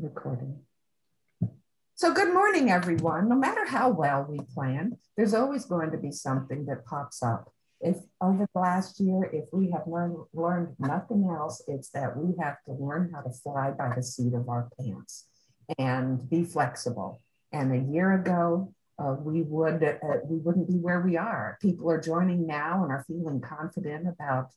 Recording. So good morning, everyone. No matter how well we plan, there's always going to be something that pops up. If over the last year, if we have learned nothing else, it's that we have to learn how to fly by the seat of our pants and be flexible. And a year ago, we wouldn't be where we are. People are joining now and are feeling confident about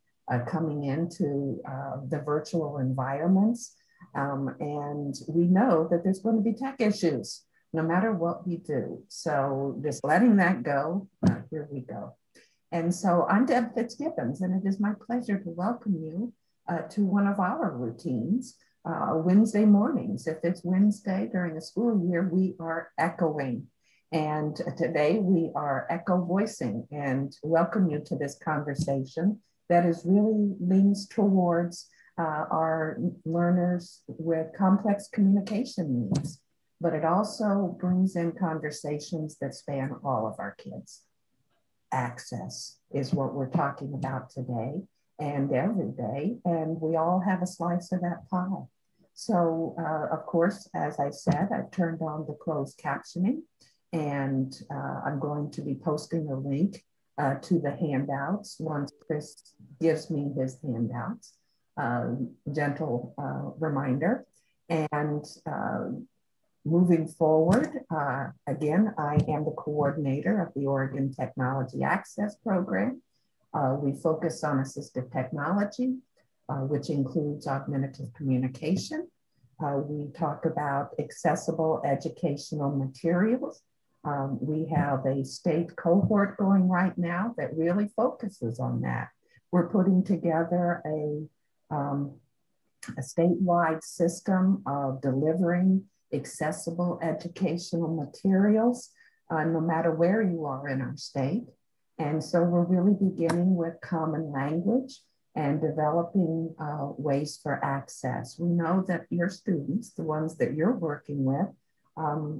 coming into the virtual environments. And we know that there's going to be tech issues, no matter what we do. So just letting that go, here we go. And so I'm Deb Fitzgibbons, and it is my pleasure to welcome you to one of our routines, Wednesday mornings. If it's Wednesday during the school year, we are echoing. And today we are echo voicing, and welcome you to this conversation that is really leans towards our learners with complex communication needs, but it also brings in conversations that span all of our kids. Access is what we're talking about today and every day, and we all have a slice of that pie. So, of course, as I said, I've turned on the closed captioning, and I'm going to be posting a link to the handouts once Chris gives me his handouts. Gentle reminder. And moving forward, again, I am the coordinator of the Oregon Technology Access Program. We focus on assistive technology, which includes augmentative communication. We talk about accessible educational materials. We have a state cohort going right now that really focuses on that. We're putting together a statewide system of delivering accessible educational materials, no matter where you are in our state. And so we're really beginning with common language and developing ways for access. We know that your students, the ones that you're working with,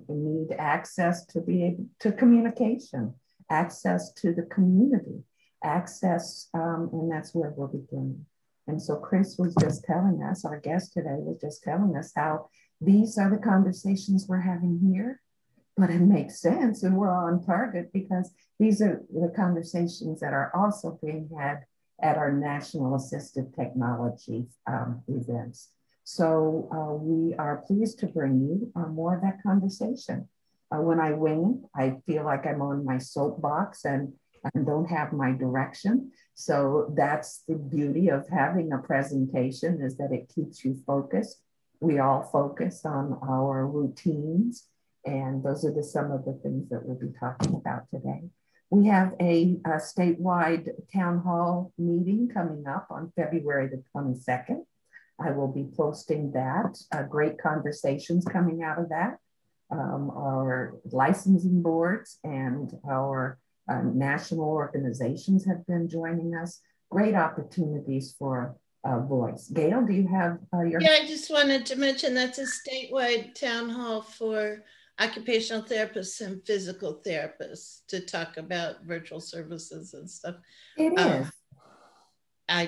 need access to be able to communication, access to the community, access, and that's where we're beginning. And so Chris was just telling us, our guest today was just telling us how these are the conversations we're having here, but it makes sense and we're on target because these are the conversations that are also being had at our national assistive technology events. So we are pleased to bring you more of that conversation. When I wing, I feel like I'm on my soapbox and don't have my direction. So that's the beauty of having a presentation, is that it keeps you focused. We all focus on our routines, and those are some of the things that we'll be talking about today. We have a statewide town hall meeting coming up on February the 22nd. I will be posting that. Great conversations coming out of that. Our licensing boards and our national organizations have been joining us. Great opportunities for voice. Gail, do you have your? Yeah, I just wanted to mention that's a statewide town hall for occupational therapists and physical therapists to talk about virtual services and stuff. It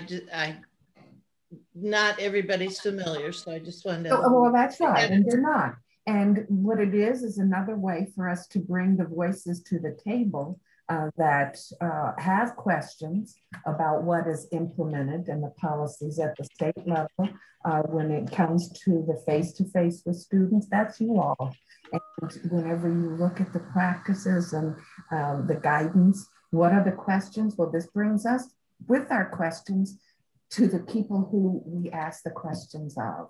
is. Not everybody's familiar, so I just wanted to. Oh, well, that's right, and they're not. And what it is another way for us to bring the voices to the table that have questions about what is implemented and the policies at the state level when it comes to the face-to-face with students. That's you all. And whenever you look at the practices and the guidance, what are the questions? Well, this brings us with our questions to the people who we ask the questions of.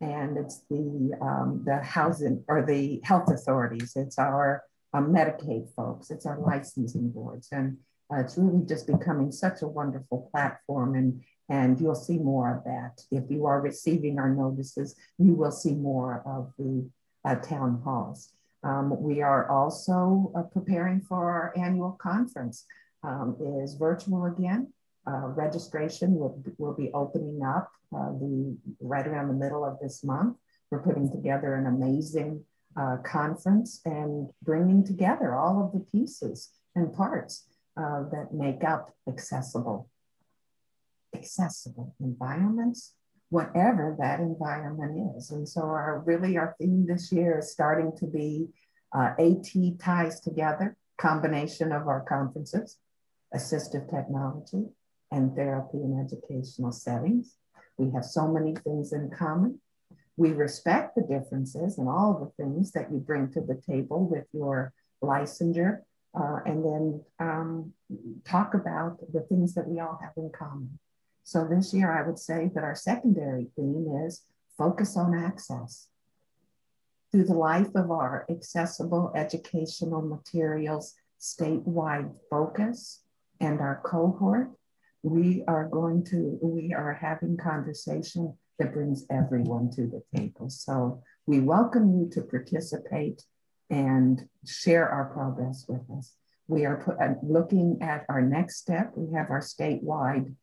And it's the housing or the health authorities. It's our Medicaid folks, it's our licensing boards. And it's really just becoming such a wonderful platform, and you'll see more of that. If you are receiving our notices, you will see more of the town halls. We are also preparing for our annual conference. It is virtual again. Registration will be opening up right around the middle of this month. We're putting together an amazing conference and bringing together all of the pieces and parts that make up accessible environments whatever that environment is. And so our, really our theme this year is starting to be AT ties together, combination of our conferences, assistive technology, and therapy in educational settings. We have so many things in common. We respect the differences and all the things that you bring to the table with your licensure, and then talk about the things that we all have in common. So this year, I would say that our secondary theme is focus on access. Through the life of our accessible educational materials statewide focus and our cohort, we are having conversation that brings everyone to the table. So we welcome you to participate and share our progress with us. We are looking at our next step. We have our statewide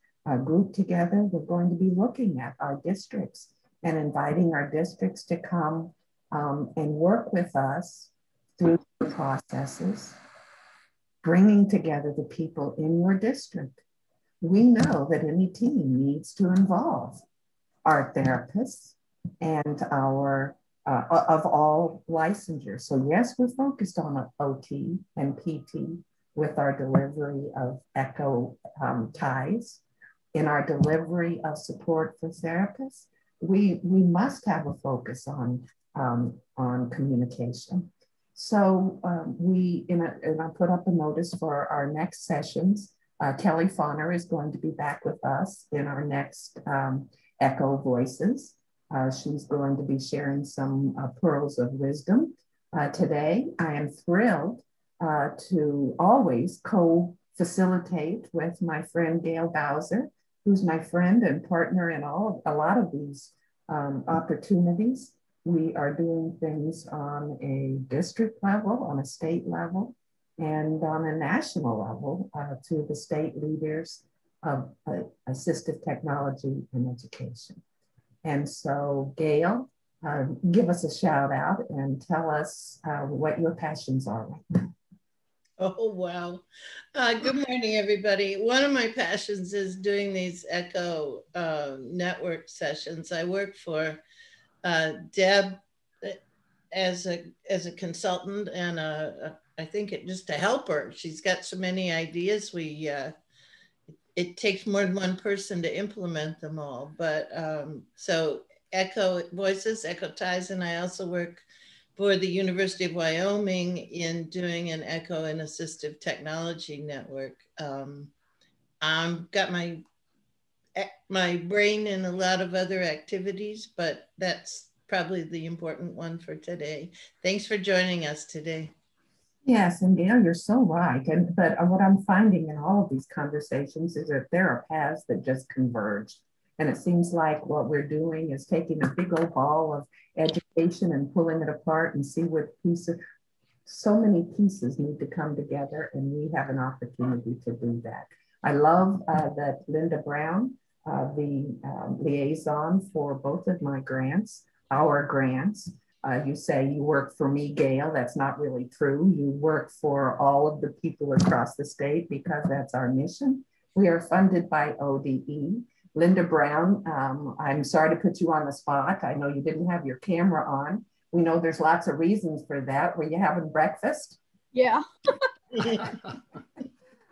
group together. We're going to be looking at our districts and inviting our districts to come and work with us through the processes, bringing together the people in your district. We know that any team needs to involve our therapists and our of all licensure. So yes, we're focused on OT and PT with our delivery of ECHO ties. In our delivery of support for therapists, we must have a focus on communication. So and I put up a notice for our next sessions. Kelly Fonner is going to be back with us in our next ECHO Voices. She's going to be sharing some pearls of wisdom. Today, I am thrilled to always co-facilitate with my friend Gail Bowser, who's my friend and partner in a lot of these opportunities. We are doing things on a district level, on a state level, and on a national level to the state leaders of assistive technology and education. And so Gail, give us a shout out and tell us what your passions are right now. Oh, wow. Good morning, everybody. One of my passions is doing these ECHO network sessions. I work for Deb as a consultant and I think just to help her. She's got so many ideas. It takes more than one person to implement them all. But so ECHO Voices, ECHOTIES, and I also work for the University of Wyoming in doing an ECHO and assistive technology network. I've got my brain in a lot of other activities, but that's probably the important one for today. Thanks for joining us today. Yes, and Gail, you're so right. But what I'm finding in all of these conversations is that there are paths that just converge. And it seems like what we're doing is taking a big old ball of education and pulling it apart and see what pieces, so many pieces need to come together, and we have an opportunity to do that. I love that Linda Brown, the liaison for both of my grants, our grants. You say you work for me, Gail. That's not really true. You work for all of the people across the state because that's our mission. We are funded by ODE. Linda Brown, I'm sorry to put you on the spot. I know you didn't have your camera on. We know there's lots of reasons for that. Were you having breakfast? Yeah. Well,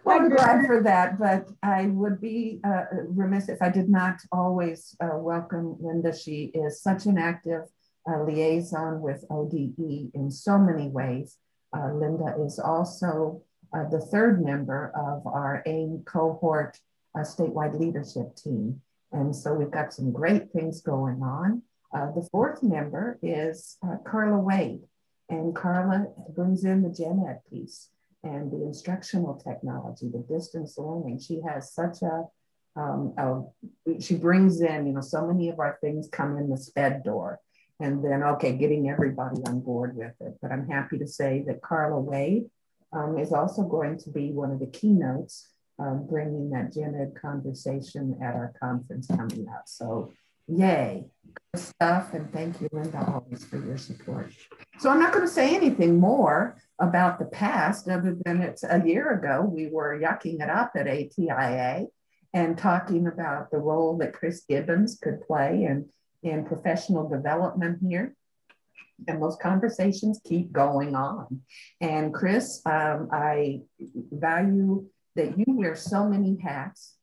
I'm glad for that, but I would be remiss if I did not always welcome Linda. She is such an active liaison with ODE in so many ways. Linda is also the third member of our AIM cohort statewide leadership team. And so we've got some great things going on. The fourth member is Carla Wade. And Carla brings in the gen ed piece and the instructional technology, the distance learning. She has such she brings in, so many of our things come in the SPED door. And then, okay, getting everybody on board with it. But I'm happy to say that Carla Wade is also going to be one of the keynotes, bringing that gen ed conversation at our conference coming up. So yay, good stuff. And thank you, Linda, always for your support. So I'm not going to say anything more about the past other than it's a year ago, we were yucking it up at ATIA. and talking about the role that Chris Gibbons could play in professional development here. And those conversations keep going on. And Chris, I value that you wear so many hats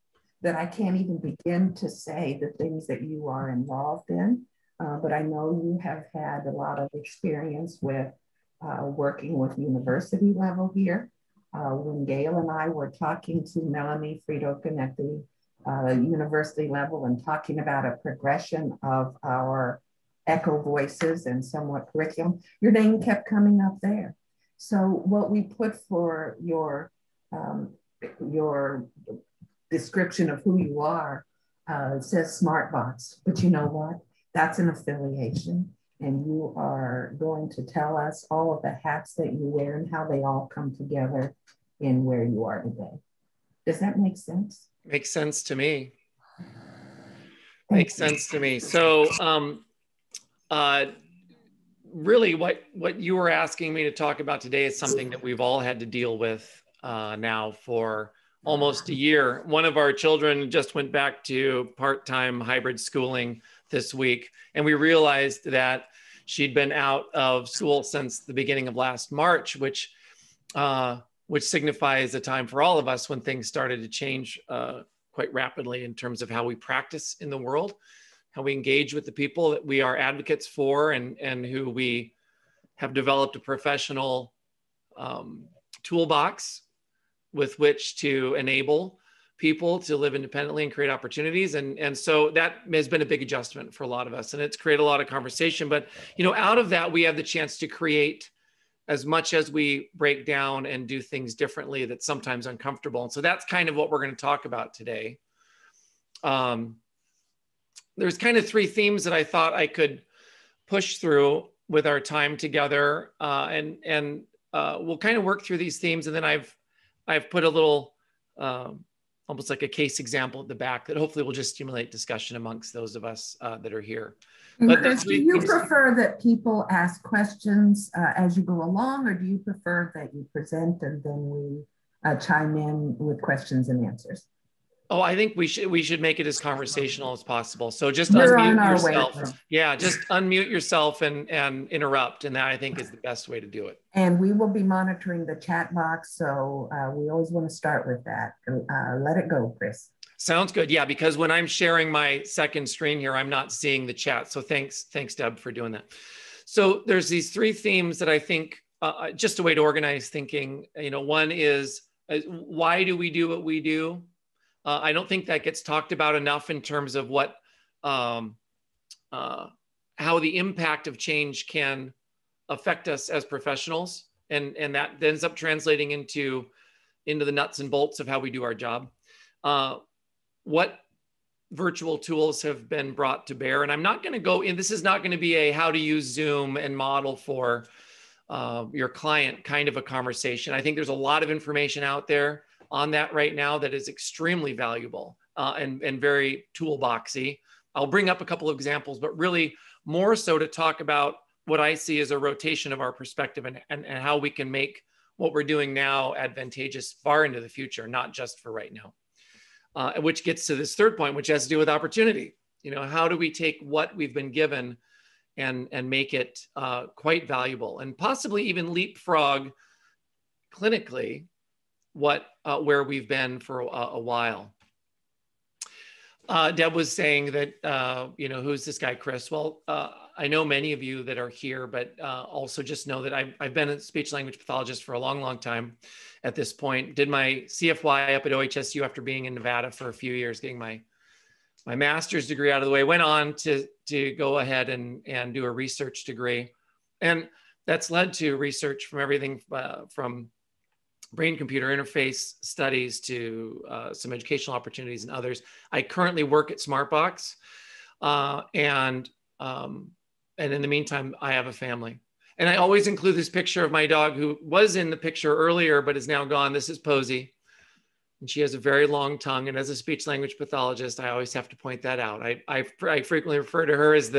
that I can't even begin to say the things that you are involved in. But I know you have had a lot of experience with working with university level here. When Gail and I were talking to Melanie Frito Connecti, university level, and talking about a progression of our ECHO VOICES and somewhat curriculum, your name kept coming up there. So what we put for your description of who you are says SmartBox, but you know what? That's an affiliation, and you are going to tell us all of the hats that you wear and how they all come together in where you are today. Does that make sense? Makes sense to me. Makes sense to me. So, really what you were asking me to talk about today is something that we've all had to deal with now for almost a year. One of our children just went back to part-time hybrid schooling this week, and we realized that she'd been out of school since the beginning of last March, which signifies a time for all of us when things started to change quite rapidly in terms of how we practice in the world, how we engage with the people that we are advocates for and who we have developed a professional toolbox with which to enable people to live independently and create opportunities. And so that has been a big adjustment for a lot of us, and it's created a lot of conversation. But you know, out of that, we have the chance to create, as much as we break down and do things differently, that's sometimes uncomfortable. And so that's kind of what we're gonna talk about today. There's kind of three themes that I thought I could push through with our time together, and we'll kind of work through these themes. And then I've put a little, almost like a case example at the back that hopefully will just stimulate discussion amongst those of us that are here. But Chris, do you prefer that people ask questions as you go along, or do you prefer that you present and then we chime in with questions and answers? Oh, I think we should make it as conversational as possible. So just unmute yourself. Yeah, just unmute yourself and interrupt. And that, I think, is the best way to do it. And we will be monitoring the chat box. So we always want to start with that. Let it go, Chris. Sounds good. Yeah, because when I'm sharing my second screen here, I'm not seeing the chat. So thanks, Deb, for doing that. So there's these three themes that I think, just a way to organize thinking. You know, one is, why do we do what we do? I don't think that gets talked about enough in terms of what, how the impact of change can affect us as professionals. And that ends up translating into the nuts and bolts of how we do our job. What virtual tools have been brought to bear? And I'm not going to go in, this is not going to be a how to use Zoom and model for your client kind of a conversation. I think there's a lot of information out there on that right now that is extremely valuable and very toolboxy. I'll bring up a couple of examples, but really more so to talk about what I see as a rotation of our perspective and how we can make what we're doing now advantageous far into the future, not just for right now. Which gets to this third point, which has to do with opportunity. You know, how do we take what we've been given and make it quite valuable, and possibly even leapfrog clinically where we've been for a while. Deb was saying that, you know, who's this guy, Chris? Well, I know many of you that are here, but also just know that I've been a speech language pathologist for a long, long time at this point. Did my CFY up at OHSU after being in Nevada for a few years, getting my master's degree out of the way, went on to go ahead and do a research degree. And that's led to research from everything from brain-computer interface studies to some educational opportunities and others. I currently work at SmartBox, and in the meantime, I have a family. And I always include this picture of my dog, who was in the picture earlier, but is now gone. This is Posey, and she has a very long tongue. And as a speech-language pathologist, I always have to point that out. I frequently refer to her as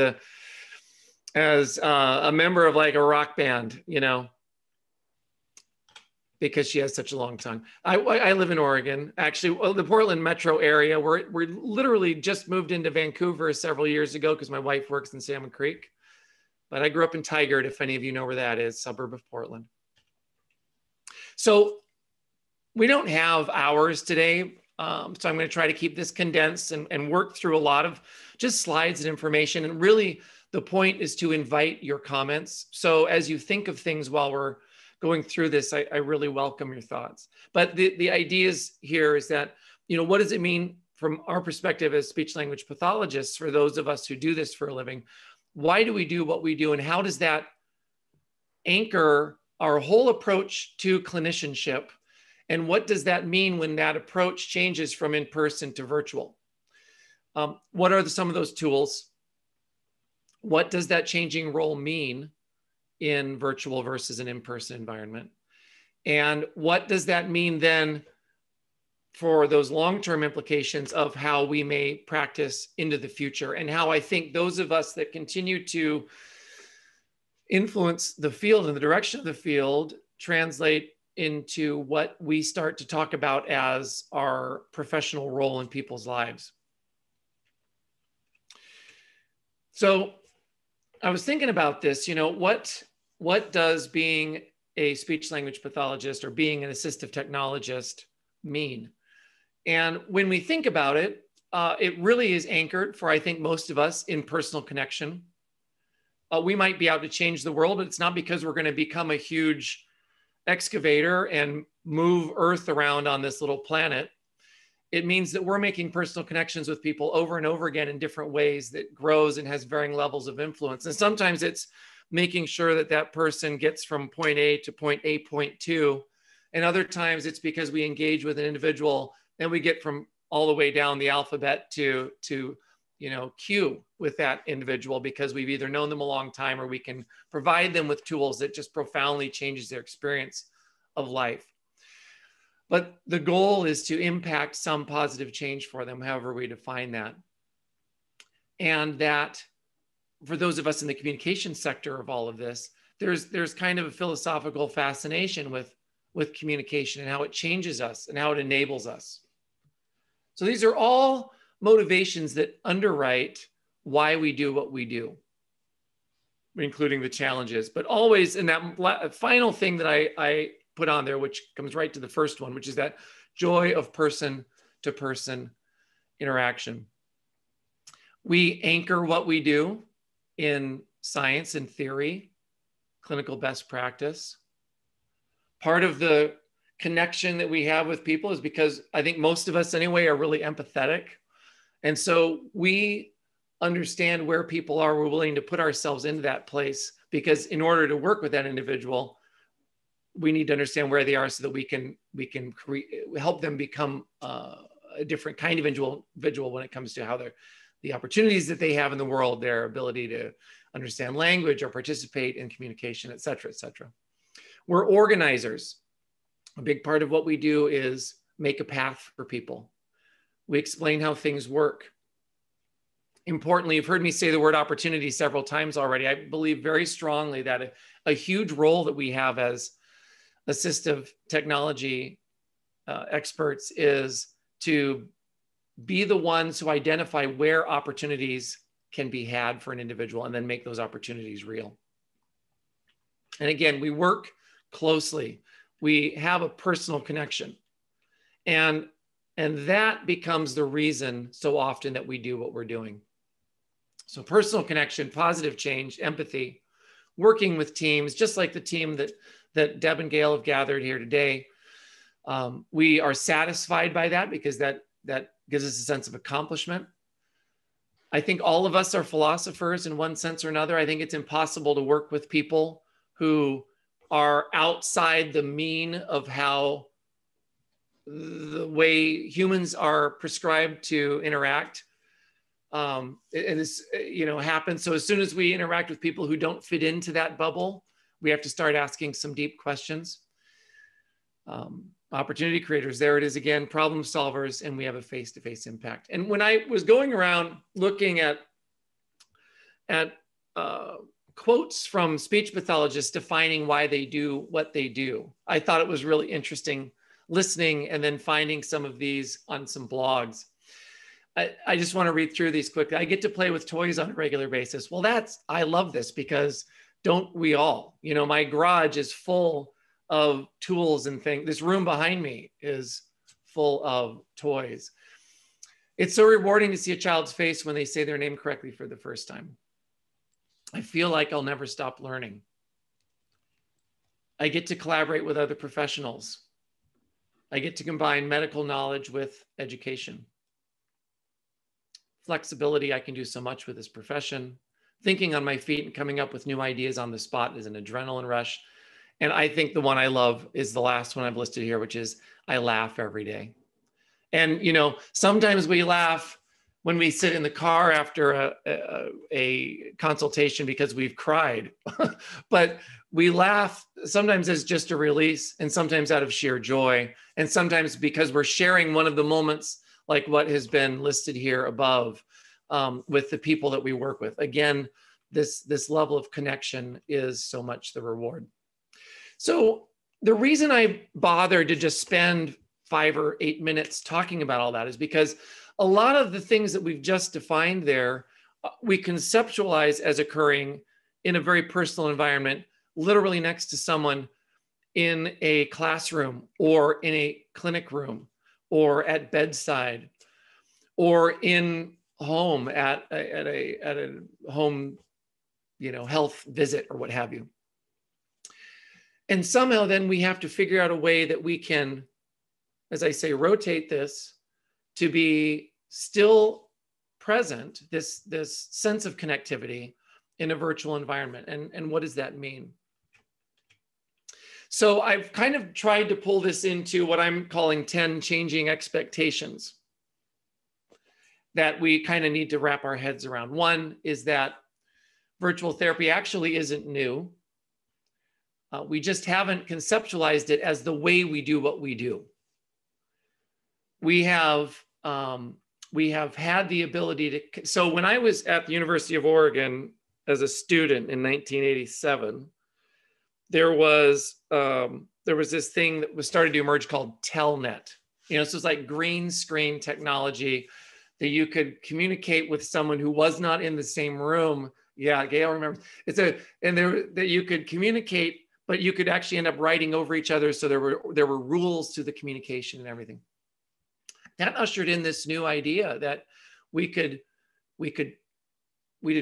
a member of like a rock band, you know. because she has such a long tongue. I live in Oregon, actually, well, the Portland metro area. We're literally just moved into Vancouver several years ago because my wife works in Salmon Creek. But I grew up in Tigard, if any of you know where that is, suburb of Portland. So we don't have hours today. So I'm going to try to keep this condensed and work through a lot of just slides and information. And really, the point is to invite your comments. So as you think of things while we're going through this, I really welcome your thoughts. But the ideas here is that, you know, what does it mean from our perspective as speech language pathologists, for those of us who do this for a living? Why do we do what we do? And how does that anchor our whole approach to clinicianship? And what does that mean when that approach changes from in-person to virtual? What are some of those tools? What does that changing role mean in virtual versus an in-person environment? And what does that mean then for those long-term implications of how we may practice into the future? And how I think those of us that continue to influence the field and the direction of the field translate into what we start to talk about as our professional role in people's lives. So I was thinking about this, you know, what does being a speech language pathologist or being an assistive technologist mean? And when we think about it, it really is anchored for, I think, most of us in personal connection. We might be out to change the world, but it's not because we're going to become a huge excavator and move Earth around on this little planet. It means that we're making personal connections with people over and over again in different ways that grows and has varying levels of influence. And sometimes it's making sure that that person gets from point A to point A, point 2. And other times it's because we engage with an individual and we get from all the way down the alphabet to you know, Q with that individual because we've either known them a long time or we can provide them with tools that just profoundly changes their experience of life. But the goal is to impact some positive change for them, however we define that. And that for those of us in the communication sector of all of this, there's kind of a philosophical fascination with communication and how it changes us and how it enables us. So these are all motivations that underwrite why we do what we do, including the challenges. But always in that final thing that I put on there, which comes right to the first one, which is that joy of person-to-person interaction. We anchor what we do in science and theory, clinical best practice. Part of the connection that we have with people is because I think most of us anyway are really empathetic. And so we understand where people are, we're willing to put ourselves into that place because in order to work with that individual, we need to understand where they are so that we can help them become a different kind of individual when it comes to how the opportunities that they have in the world, their ability to understand language or participate in communication, et cetera, et cetera. We're organizers. A big part of what we do is make a path for people. We explain how things work. Importantly, you've heard me say the word opportunity several times already. I believe very strongly that a huge role that we have as assistive technology experts is to be the ones who identify where opportunities can be had for an individual and then make those opportunities real. And again, we work closely. We have a personal connection. And that becomes the reason so often that we do what we're doing. So personal connection, positive change, empathy, working with teams, just like the team that Deb and Gail have gathered here today. We are satisfied by that because that gives us a sense of accomplishment. I think all of us are philosophers in one sense or another. I think it's impossible to work with people who are outside the mean of how the way humans are prescribed to interact, and this, you know, happens. So as soon as we interact with people who don't fit into that bubble, we have to start asking some deep questions. Opportunity creators, there it is again, problem solvers, and we have a face-to-face impact. And when I was going around looking at quotes from speech pathologists defining why they do what they do. I thought it was really interesting listening and then finding some of these on some blogs. I just want to read through these quickly. I get to play with toys on a regular basis. Well, I love this, because don't we all? You know, my garage is full of tools and things. This room behind me is full of toys. It's so rewarding to see a child's face when they say their name correctly for the first time. I feel like I'll never stop learning. I get to collaborate with other professionals. I get to combine medical knowledge with education. Flexibility, I can do so much with this profession. Thinking on my feet and coming up with new ideas on the spot is an adrenaline rush. And I think the one I love is the last one I've listed here, which is I laugh every day. And, you know, sometimes we laugh when we sit in the car after a consultation because we've cried, but we laugh sometimes as just a release, and sometimes out of sheer joy, and sometimes because we're sharing one of the moments like what has been listed here above with the people that we work with. Again, this level of connection is so much the reward. So the reason I bothered to just spend 5 or 8 minutes talking about all that is because a lot of the things that we've just defined there, we conceptualize as occurring in a very personal environment, literally next to someone in a classroom or in a clinic room or at bedside or in home at a home, you know, health visit or what have you. And somehow then we have to figure out a way that we can, as I say, rotate this to be still present, this sense of connectivity in a virtual environment. And what does that mean? So I've kind of tried to pull this into what I'm calling 10 changing expectations that we kind of need to wrap our heads around. One is that virtual therapy actually isn't new. We just haven't conceptualized it as the way we do what we do. We have had the ability to, so when I was at the University of Oregon as a student in 1987, there was this thing that was started to emerge called Telnet. You know, so it's like green screen technology that you could communicate with someone who was not in the same room. Yeah, Gail remembers. That you could communicate, but you could actually end up writing over each other. So there were rules to the communication and everything. That ushered in this new idea that we didn't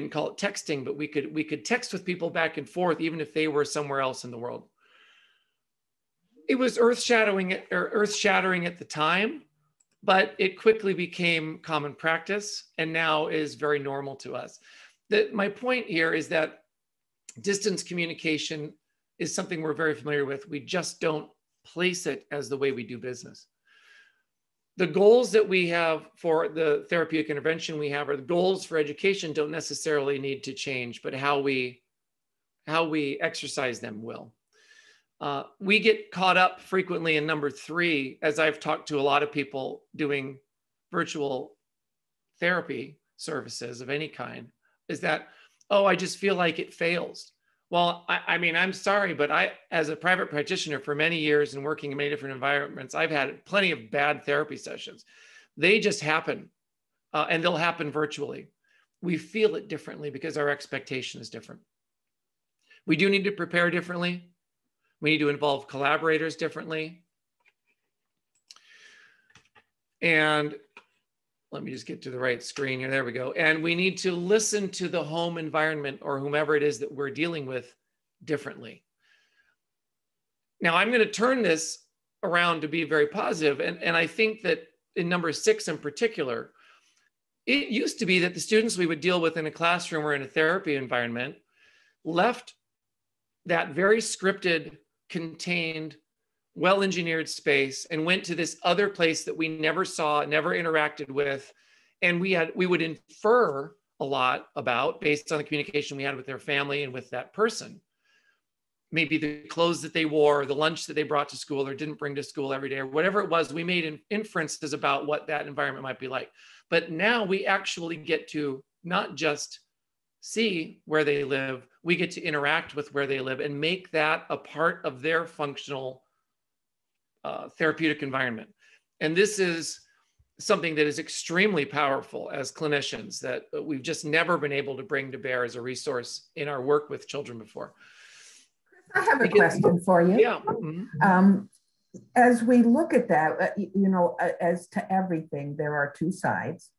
call it texting, but we could text with people back and forth, even if they were somewhere else in the world. It was earth shattering at the time, but it quickly became common practice and now is very normal to us. My point here is that distance communication is something we're very familiar with. We just don't place it as the way we do business. The goals that we have for the therapeutic intervention we have, or the goals for education, don't necessarily need to change, but how we exercise them will. We get caught up frequently in number three, as I've talked to a lot of people doing virtual therapy services of any kind, is that, oh, I just feel like it fails. Well, I mean, I'm sorry, but as a private practitioner for many years and working in many different environments, I've had plenty of bad therapy sessions. They just happen, and they'll happen virtually. We feel it differently because our expectation is different. We do need to prepare differently. We need to involve collaborators differently. And let me just get to the right screen here. There we go. And we need to listen to the home environment or whomever it is that we're dealing with differently. Now, I'm going to turn this around to be very positive. And I think that in number 6 in particular, it used to be that the students we would deal with in a classroom or in a therapy environment left that very scripted, contained, well-engineered space and went to this other place that we never saw, never interacted with. And we would infer a lot about based on the communication we had with their family and with that person. Maybe the clothes that they wore, the lunch that they brought to school or didn't bring to school every day, or whatever it was, we made inferences about what that environment might be like. But now we actually get to not just see where they live, we get to interact with where they live and make that a part of their functional therapeutic environment. And this is something that is extremely powerful as clinicians that we've just never been able to bring to bear as a resource in our work with children before. I have a question for you. Yeah. As we look at that, you know, as to everything, there are two sides.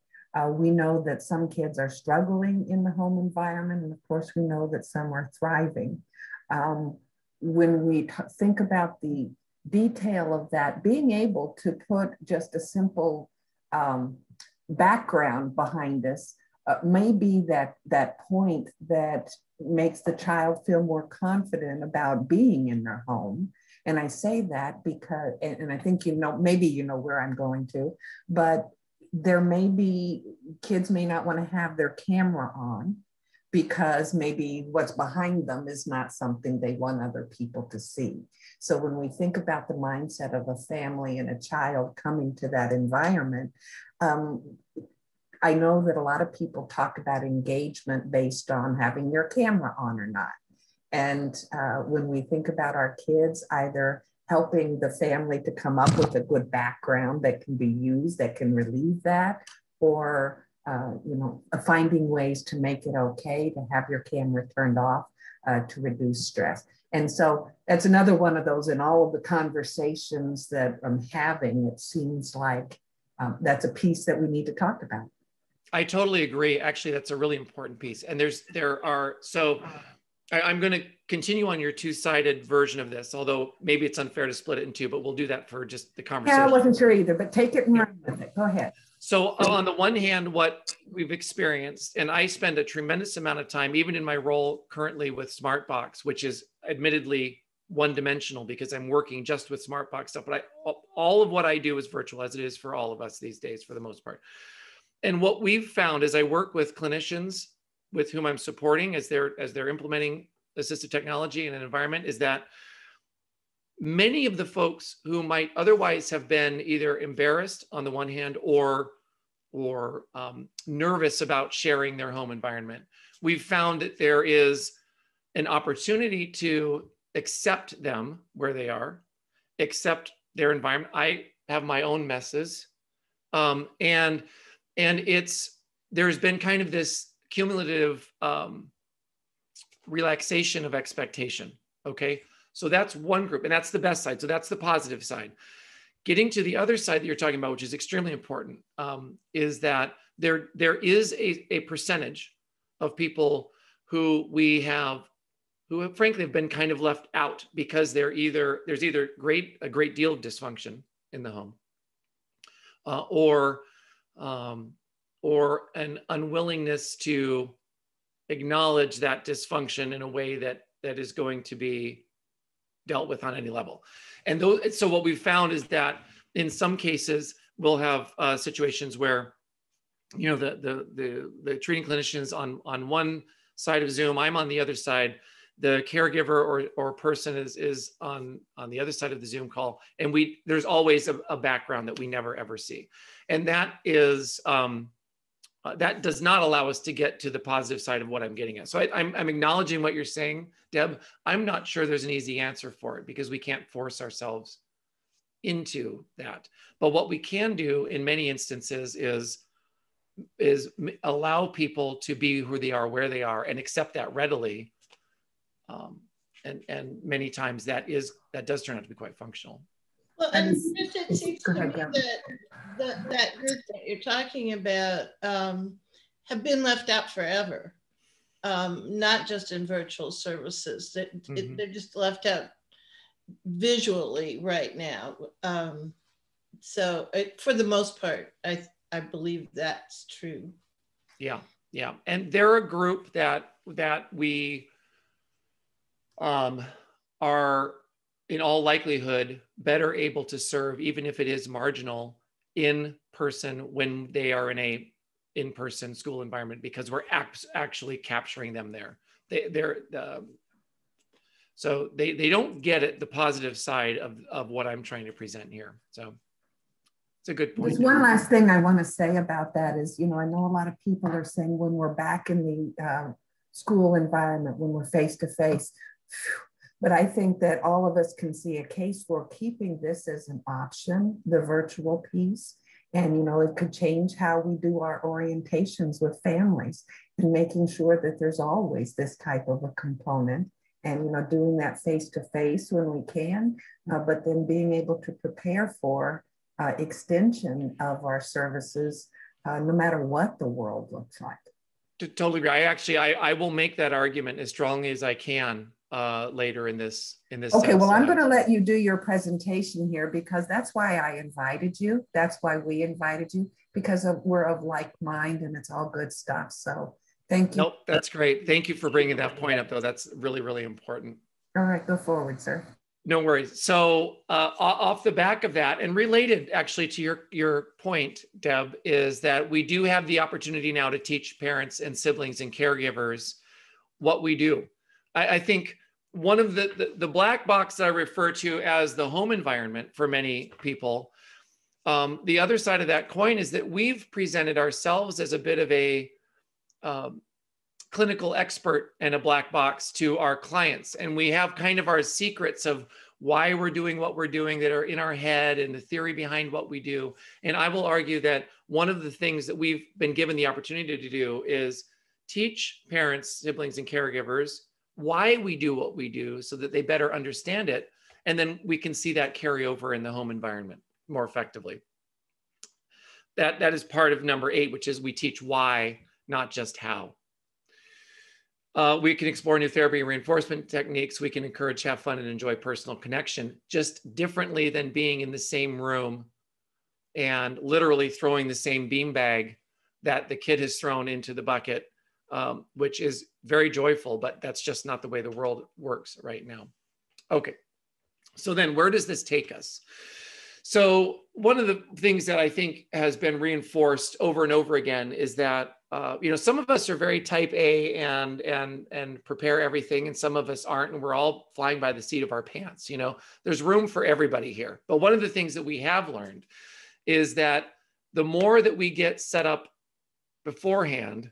We know that some kids are struggling in the home environment, and of course, we know that some are thriving. When we think about the detail of that, being able to put just a simple background behind this may be that point that makes the child feel more confident about being in their home. And I say that because, and I think you know, maybe you know where I'm going to, but there may be, kids may not want to have their camera on because maybe what's behind them is not something they want other people to see. So when we think about the mindset of a family and a child coming to that environment, I know that a lot of people talk about engagement based on having your camera on or not. And when we think about our kids, either helping the family to come up with a good background that can be used, that can relieve that, or you know, finding ways to make it okay to have your camera turned off to reduce stress. And so that's another one of those in all of the conversations that I'm having, it seems like that's a piece that we need to talk about. I totally agree. Actually, that's a really important piece. And so I'm going to continue on your two-sided version of this, although maybe it's unfair to split it in two, but we'll do that for just the conversation. Yeah, I wasn't sure either, but take it and run with it. Go ahead. So on the one hand, what we've experienced, and I spend a tremendous amount of time, even in my role currently with SmartBox, which is admittedly one-dimensional because I'm working just with SmartBox stuff, but all of what I do is virtual, as it is for all of us these days for the most part. And what we've found is I work with clinicians with whom I'm supporting as they're implementing assistive technology in an environment, is that many of the folks who might otherwise have been either embarrassed on the one hand or nervous about sharing their home environment, we've found that there is an opportunity to accept them where they are, accept their environment. I have my own messes. And there's been kind of this cumulative relaxation of expectation, okay? So that's one group, and that's the best side. So that's the positive side. Getting to the other side that you're talking about, which is extremely important, is that there is a percentage of people who have frankly have been kind of left out because there's either a great deal of dysfunction in the home, or an unwillingness to acknowledge that dysfunction in a way that is going to be dealt with on any level. And so what we've found is that in some cases, we'll have situations where, you know, the treating clinicians on one side of Zoom, I'm on the other side, the caregiver or person is on the other side of the Zoom call. And there's always a background that we never ever see. And that is, that does not allow us to get to the positive side of what I'm getting at. So I'm acknowledging what you're saying, Deb. I'm not sure there's an easy answer for it because we can't force ourselves into that. But what we can do in many instances is allow people to be who they are, where they are, and accept that readily. And many times that does turn out to be quite functional. Well, and it seems to me that group that you're talking about have been left out forever, not just in virtual services. They're just left out visually right now. So for the most part, I believe that's true. Yeah, yeah. And they're a group that we are in all likelihood better able to serve, even if it is marginal, in person when they are in a in-person school environment, because we're actually capturing them there. So they don't get it, the positive side of what I'm trying to present here. So it's a good point. There's one last thing I want to say about that is, you know, I know a lot of people are saying when we're back in the school environment when we're face to face. But I think that all of us can see a case for keeping this as an option, the virtual piece. And, you know, it could change how we do our orientations with families and making sure that there's always this type of a component and, you know, doing that face to face when we can, but then being able to prepare for extension of our services, no matter what the world looks like. Totally agree. I will make that argument as strongly as I can later in this. Okay, well, I'm going to let you do your presentation here, because that's why I invited you. That's why we invited you, because we're of like mind and it's all good stuff. So thank you. Nope, that's great. Thank you for bringing that point up, though. That's really, really important. All right, go forward, sir. No worries. So off the back of that, and related actually to your point, Deb, is that we do have the opportunity now to teach parents and siblings and caregivers what we do. I think one of the black box that I refer to as the home environment for many people, the other side of that coin is that we've presented ourselves as a bit of a clinical expert and a black box to our clients. And we have kind of our secrets of why we're doing what we're doing that are in our head and the theory behind what we do. And I will argue that one of the things that we've been given the opportunity to do is teach parents, siblings, and caregivers why we do what we do so that they better understand it. And then we can see that carry over in the home environment more effectively. That is part of number 8, which is we teach why, not just how. We can explore new therapy and reinforcement techniques. We can encourage, have fun, and enjoy personal connection, just differently than being in the same room and literally throwing the same beanbag that the kid has thrown into the bucket, which is very joyful, but that's just not the way the world works right now. Okay, so then where does this take us? So one of the things that I think has been reinforced over and over again is that you know, some of us are very type A and prepare everything, and some of us aren't, and we're all flying by the seat of our pants. You know, there's room for everybody here. But one of the things that we have learned is that the more that we get set up beforehand,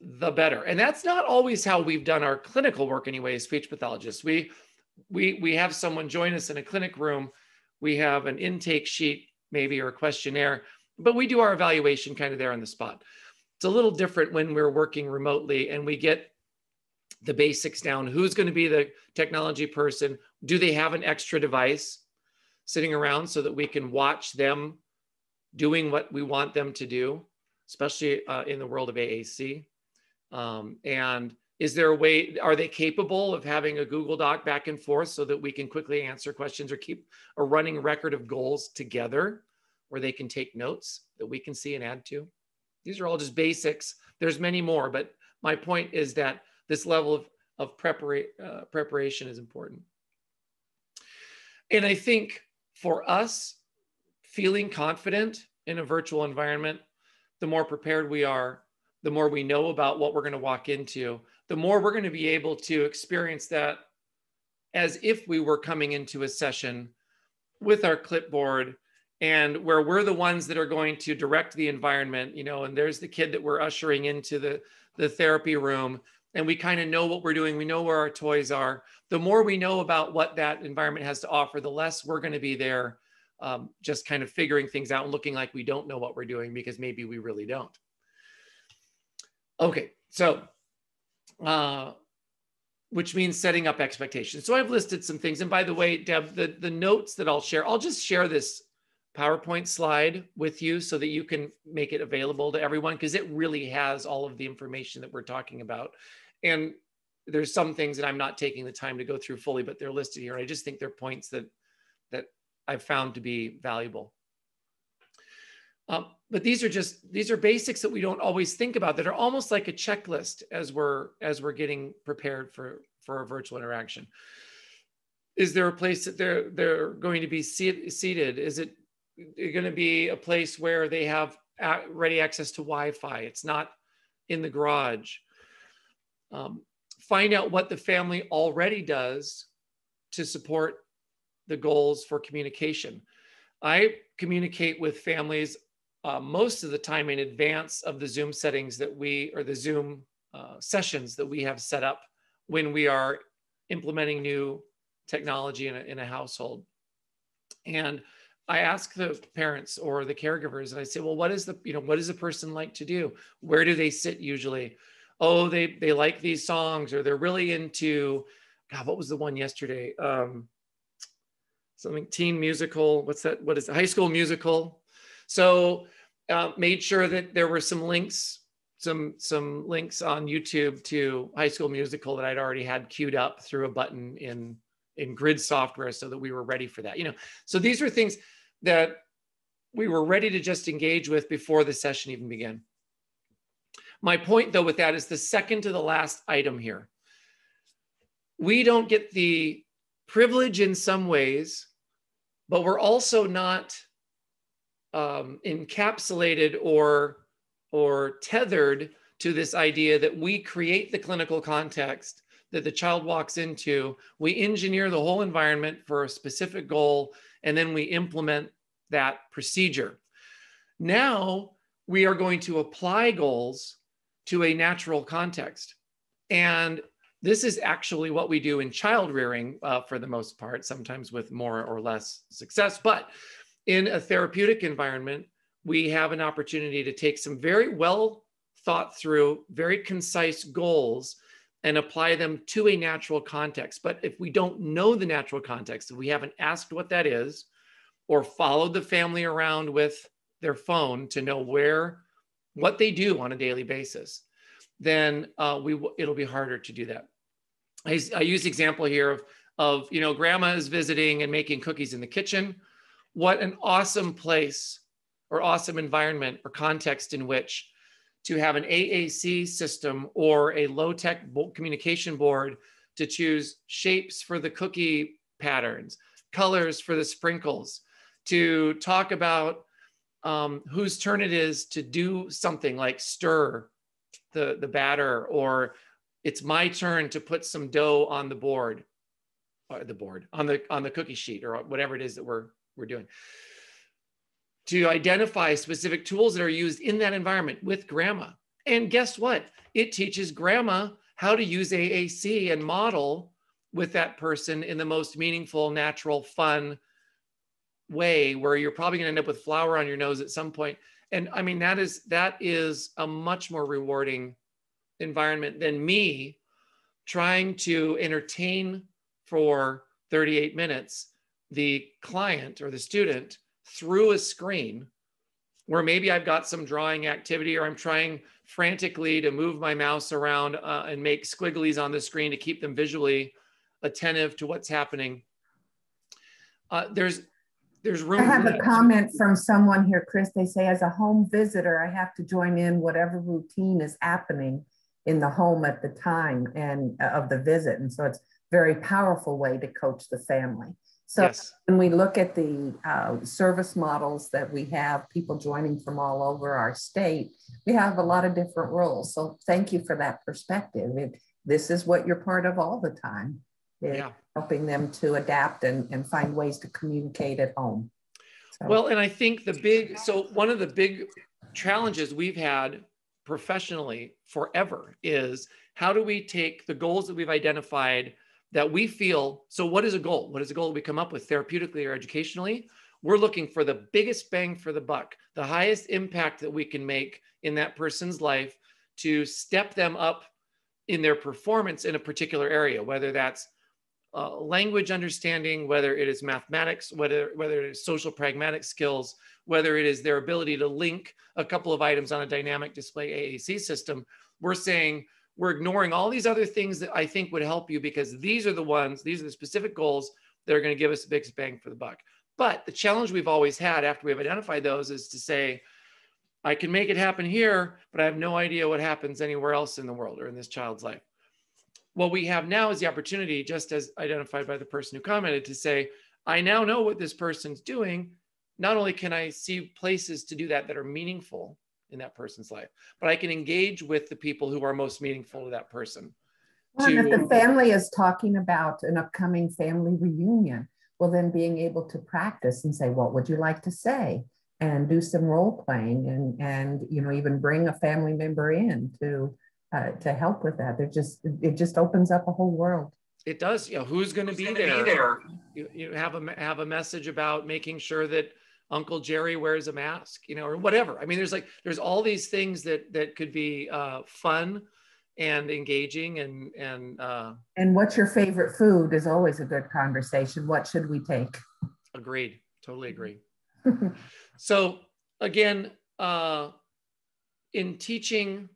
the better. And that's not always how we've done our clinical work anyway, as speech pathologists. We have someone join us in a clinic room. We have an intake sheet maybe, or a questionnaire, but we do our evaluation kind of there on the spot. It's a little different when we're working remotely and we get the basics down. Who's going to be the technology person? Do they have an extra device sitting around so that we can watch them doing what we want them to do, especially in the world of AAC? And is there a way, are they capable of having a Google Doc back and forth so that we can quickly answer questions or keep a running record of goals together where they can take notes that we can see and add to? These are all just basics. There's many more, but my point is that this level of preparation is important. And I think for us, feeling confident in a virtual environment, the more prepared we are, the more we know about what we're going to walk into, the more we're going to be able to experience that as if we were coming into a session with our clipboard, and where we're the ones that are going to direct the environment, you know, and there's the kid that we're ushering into the therapy room, and we kind of know what we're doing. We know where our toys are. The more we know about what that environment has to offer, the less we're going to be there just kind of figuring things out and looking like we don't know what we're doing, because maybe we really don't. Okay, so which means setting up expectations. So I've listed some things. And by the way, Deb, the notes that I'll share, I'll just share this PowerPoint slide with you so that you can make it available to everyone, because it really has all of the information that we're talking about. And there's some things that I'm not taking the time to go through fully, but they're listed here. And I just think they're points that I've found to be valuable. But these are basics that we don't always think about, that are almost like a checklist as we're getting prepared for a virtual interaction. Is there a place that they're going to be seated? Is it going to be a place where they have ready access to Wi-Fi? It's not in the garage. Find out what the family already does to support the goals for communication. I communicate with families most of the time in advance of the Zoom settings that we, or the Zoom sessions that we have set up when we are implementing new technology in a household. And I ask the parents or the caregivers, and I say, well, what is the, what does a person like to do? Where do they sit usually? Oh, they like these songs, or they're really into, God, what was the one yesterday? Something teen musical. What's that? What is it? High School Musical. So made sure that there were some links, some links on YouTube to High School Musical that I'd already had queued up through a button in Grid software, so that we were ready for that. So these were things that we were ready to just engage with before the session even began. My point though with that is the second to the last item here. We don't get the privilege in some ways, but we're also not encapsulated or tethered to this idea that we create the clinical context that the child walks into. We engineer the whole environment for a specific goal, and then we implement that procedure. Now we are going to apply goals to a natural context. And this is actually what we do in child rearing for the most part, sometimes with more or less success. But in a therapeutic environment, we have an opportunity to take some very well thought through, very concise goals and apply them to a natural context. But if we don't know the natural context, if we haven't asked what that is, or followed the family around with their phone to know what they do on a daily basis, then it'll be harder to do that. I use the example here of grandma is visiting and making cookies in the kitchen. What an awesome place or awesome environment or context in which to have an AAC system or a low-tech communication board to choose shapes for the cookie patterns, colors for the sprinkles, to talk about whose turn it is to do something like stir the batter, or it's my turn to put some dough on the board, on the cookie sheet, or whatever it is that we're doing. To identify specific tools that are used in that environment with grandma. And guess what? It teaches grandma how to use AAC and model with that person in the most meaningful, natural, fun way, where you're probably gonna end up with flour on your nose at some point. And I mean, that is a much more rewarding environment than me trying to entertain for 38 minutes the client or the student through a screen, where maybe I've got some drawing activity, or I'm trying frantically to move my mouse around and make squigglies on the screen to keep them visually attentive to what's happening. There's room. I have a comment from someone here, Chris. They say, as a home visitor, I have to join in whatever routine is happening in the home at the time and of the visit. And so it's a very powerful way to coach the family. So yes. When we look at the service models that we have, people joining from all over our state, we have a lot of different roles. So thank you for that perspective. This is what you're part of all the time, helping them to adapt and find ways to communicate at home. So. Well, and I think one of the big challenges we've had professionally forever is, how do we take the goals that we've identified that we feel, so what is a goal? What is a goal we come up with therapeutically or educationally? We're looking for the biggest bang for the buck, the highest impact that we can make in that person's life to step them up in their performance in a particular area, whether that's language understanding, whether it is mathematics, whether it is social pragmatic skills, whether it is their ability to link a couple of items on a dynamic display AAC system. We're saying, we're ignoring all these other things that I think would help you, because these are the specific goals that are going to give us the biggest bang for the buck. But the challenge we've always had after we've identified those is to say, I can make it happen here, but I have no idea what happens anywhere else in the world or in this child's life. What we have now is the opportunity, just as identified by the person who commented, to say, I now know what this person's doing. Not only can I see places to do that are meaningful in that person's life, but I can engage with the people who are most meaningful to that person. Well, and if the family is talking about an upcoming family reunion, well, then being able to practice and say, what would you like to say? And do some role playing and even bring a family member in to to help with that. They're just, it just opens up a whole world. It does. You know, who's going to be there? You have a message about making sure that Uncle Jerry wears a mask, you know, or whatever. I mean, there's all these things that could be fun and engaging and what's your favorite food is always a good conversation. What should we take? Agreed. Totally agree. So again, in teaching,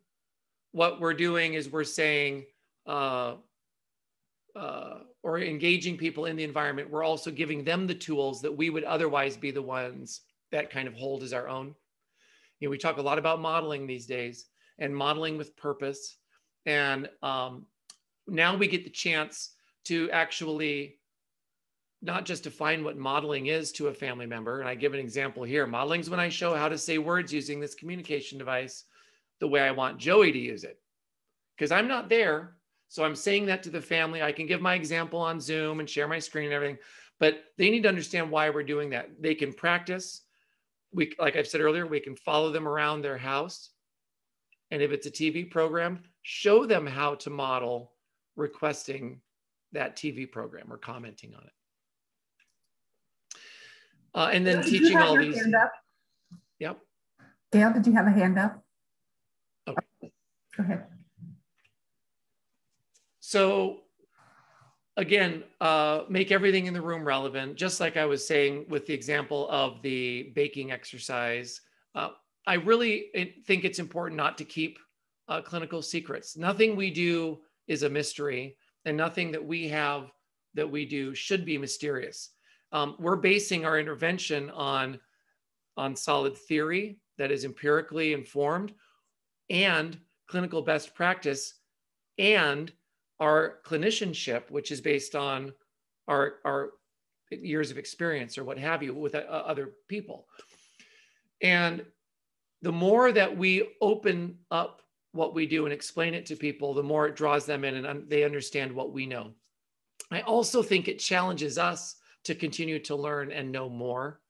what we're doing is we're saying, or engaging people in the environment, we're also giving them the tools that we would otherwise be the ones that kind of hold as our own. You know, we talk a lot about modeling these days and modeling with purpose. And now we get the chance to actually not just define what modeling is to a family member. And I give an example here. Modeling is when I show how to say words using this communication device the way I want Joey to use it, because I'm not there. So I'm saying that to the family. I can give my example on Zoom and share my screen and everything, but they need to understand why we're doing that. They can practice. We, like I've said earlier, we can follow them around their house. And if it's a TV program, show them how to model requesting that TV program or commenting on it. And then teaching all these. Hand up? Yep. Gail, did you have a hand up? Okay. Go ahead. So again, make everything in the room relevant, just like I was saying with the example of the baking exercise. I really think it's important not to keep clinical secrets. Nothing we do is a mystery, and nothing that we have that we do should be mysterious. We're basing our intervention on solid theory that is empirically informed and clinical best practice and our clinicianship, which is based on our years of experience or what have you with other people. And the more that we open up what we do and explain it to people, the more it draws them in and they understand what we know. I also think it challenges us to continue to learn and know more.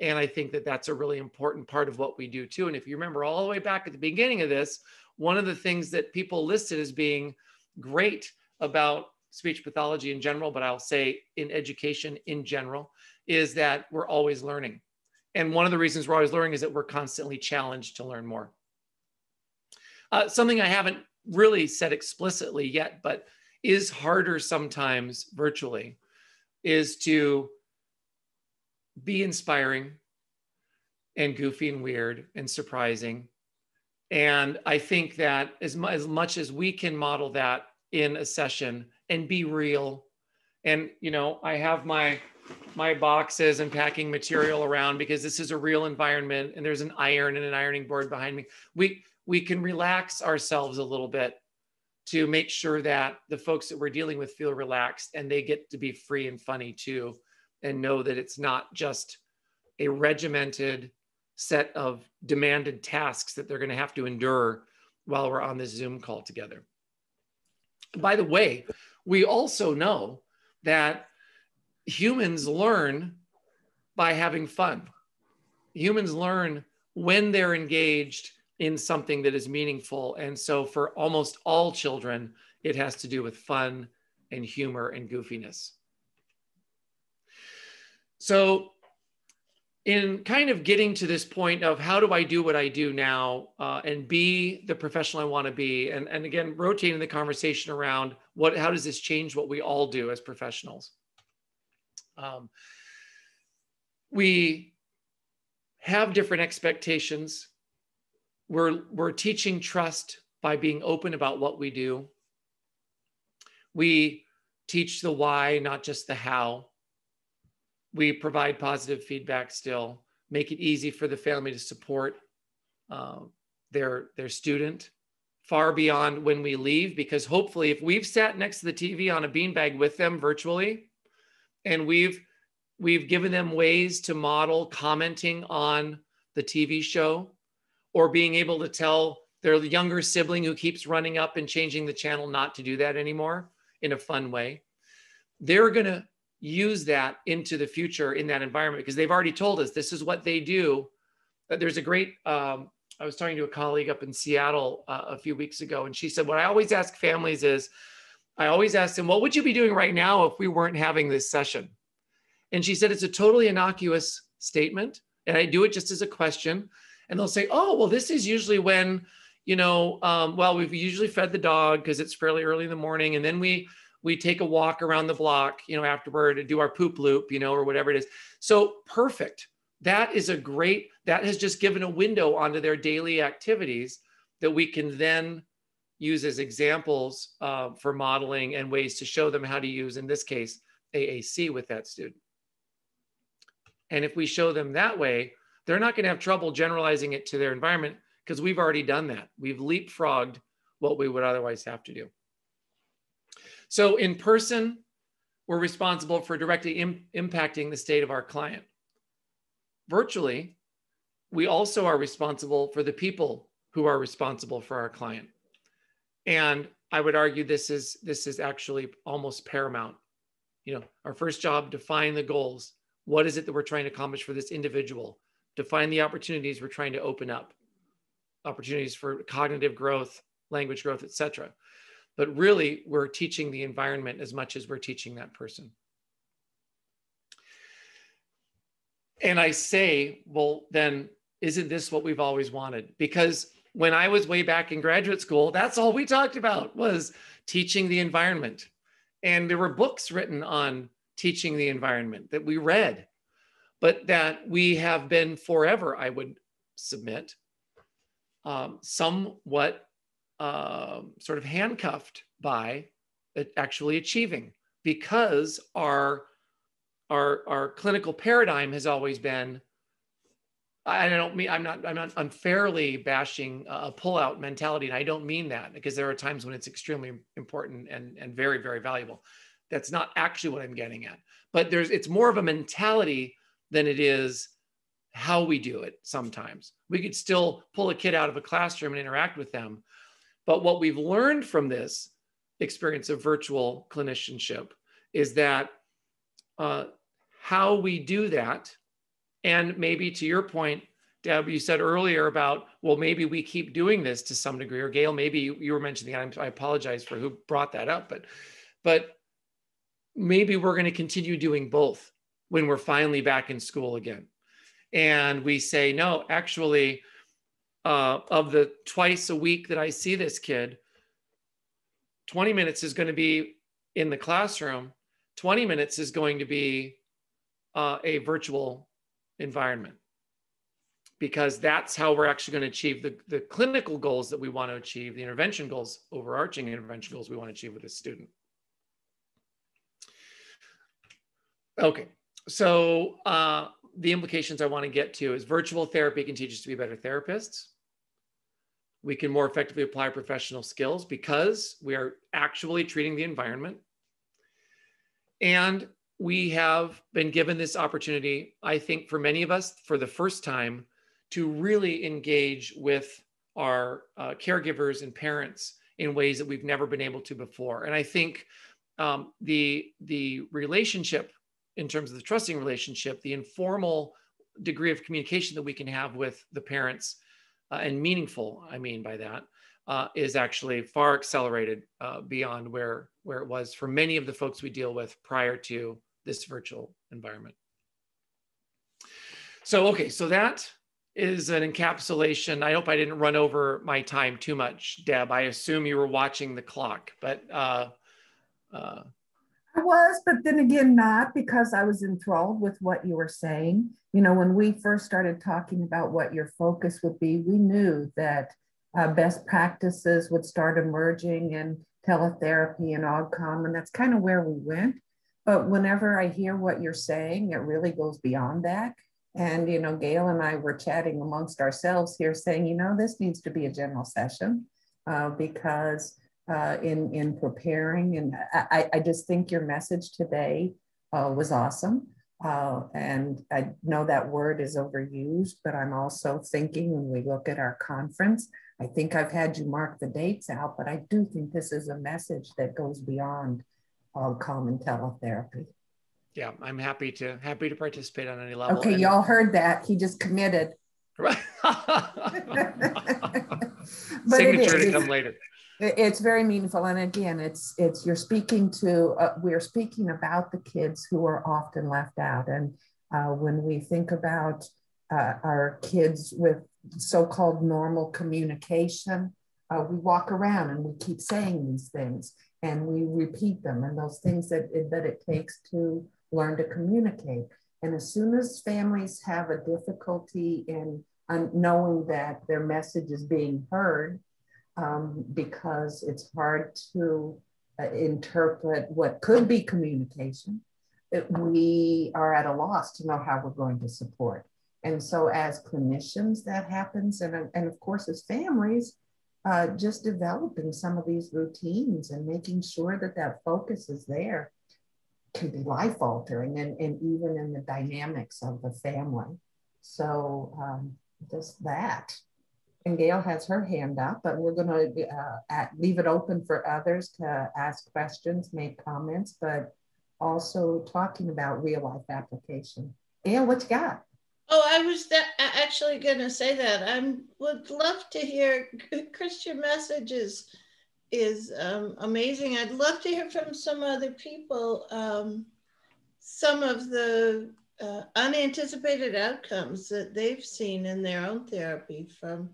And I think that that's a really important part of what we do too. And if you remember all the way back at the beginning of this, one of the things that people listed as being great about speech pathology in general, but I'll say in education in general, is that we're always learning. And one of the reasons we're always learning is that we're constantly challenged to learn more. Something I haven't really said explicitly yet, but is harder sometimes virtually, is to be inspiring and goofy and weird and surprising. And I think that as much as we can model that in a session and be real, and you know, I have my boxes and packing material around because this is a real environment, and there's an iron and an ironing board behind me. We can relax ourselves a little bit to make sure that the folks that we're dealing with feel relaxed and they get to be free and funny too, and know that it's not just a regimented set of demanded tasks that they're going to have to endure while we're on this Zoom call together. By the way, we also know that humans learn by having fun. Humans learn when they're engaged in something that is meaningful. And so for almost all children, it has to do with fun and humor and goofiness. So in kind of getting to this point of how do I do what I do now and be the professional I want to be, and again, rotating the conversation around how does this change what we all do as professionals? We have different expectations. We're teaching trust by being open about what we do. We teach the why, not just the how. We provide positive feedback still, make it easy for the family to support their student far beyond when we leave, because hopefully if we've sat next to the TV on a beanbag with them virtually, and we've given them ways to model commenting on the TV show, or being able to tell their younger sibling who keeps running up and changing the channel not to do that anymore in a fun way, they're gonna use that into the future in that environment, because they've already told us this is what they do. There's a great I was talking to a colleague up in Seattle a few weeks ago, and she said, what I always ask families is, I always ask them, what would you be doing right now if we weren't having this session? And she said, it's a totally innocuous statement, and I do it just as a question. And they'll say, oh, well, this is usually when, you know, well, we've usually fed the dog because it's fairly early in the morning. And then we take a walk around the block, you know, afterward and do our poop loop, you know, or whatever it is. So perfect. That is a great, that has just given a window onto their daily activities that we can then use as examples for modeling and ways to show them how to use, in this case, AAC with that student. And if we show them that way, they're not going to have trouble generalizing it to their environment because we've already done that. We've leapfrogged what we would otherwise have to do. So in person, we're responsible for directly impacting the state of our client. Virtually, we also are responsible for the people who are responsible for our client. And I would argue this is actually almost paramount. You know, our first job, define the goals. What is it that we're trying to accomplish for this individual? Define the opportunities we're trying to open up. Opportunities for cognitive growth, language growth, et cetera. But really, we're teaching the environment as much as we're teaching that person. And I say, well, then, isn't this what we've always wanted? Because when I was way back in graduate school, that's all we talked about was teaching the environment. And there were books written on teaching the environment that we read, but that we have been forever, I would submit, somewhat sort of handcuffed by actually achieving, because our clinical paradigm has always been, I don't mean, I'm not unfairly bashing a pullout mentality, and I don't mean that, because there are times when it's extremely important and very, very valuable. That's not actually what I'm getting at, but it's more of a mentality than it is how we do it sometimes. We could still pull a kid out of a classroom and interact with them, but what we've learned from this experience of virtual clinicianship is that how we do that, and maybe to your point, Deb, you said earlier about, well, maybe we keep doing this to some degree, or Gail, maybe you were mentioning, I apologize for who brought that up, but maybe we're going to continue doing both when we're finally back in school again. And we say, no, actually, of the twice a week that I see this kid, 20 minutes is going to be in the classroom, 20 minutes is going to be a virtual environment, because that's how we're actually going to achieve the clinical goals that we want to achieve, the intervention goals, overarching intervention goals we want to achieve with this student. Okay, so the implications I want to get to is virtual therapy can teach us to be better therapists. We can more effectively apply professional skills because we are actually treating the environment. And we have been given this opportunity, I think for many of us, for the first time, to really engage with our caregivers and parents in ways that we've never been able to before. And I think the relationship, in terms of the trusting relationship, the informal degree of communication that we can have with the parents, and meaningful, I mean by that, is actually far accelerated beyond where it was for many of the folks we deal with prior to this virtual environment. So, okay, so that is an encapsulation. I hope I didn't run over my time too much, Deb. I assume you were watching the clock, but I was, but then again, not, because I was enthralled with what you were saying. You know, when we first started talking about what your focus would be, we knew that best practices would start emerging and teletherapy and outcome, and that's kind of where we went. But whenever I hear what you're saying, it really goes beyond that. And, you know, Gail and I were chatting amongst ourselves here saying, you know, this needs to be a general session because in preparing. And I just think your message today was awesome. And I know that word is overused, but I'm also thinking when we look at our conference, I think I've had you mark the dates out, but I do think this is a message that goes beyond common teletherapy. Yeah, I'm happy to participate on any level. Okay, y'all heard that. He just committed. Right. But signature to come later. It's very meaningful, and again, it's you're speaking to we're speaking about the kids who are often left out, and when we think about our kids with so-called normal communication, we walk around and we keep saying these things and we repeat them, and those things that it takes to learn to communicate. And as soon as families have a difficulty in knowing that their message is being heard, because it's hard to interpret what could be communication, we are at a loss to know how we're going to support. And so as clinicians, that happens. And of course, as families, just developing some of these routines and making sure that that focus is there can be life-altering, and even in the dynamics of the family. So just that. And Gail has her hand up, but we're gonna leave it open for others to ask questions, make comments, but also talking about real life application. Gail, what you got? Oh, I was actually gonna say that. I would love to hear, Chris, your message is amazing. I'd love to hear from some other people, some of the unanticipated outcomes that they've seen in their own therapy from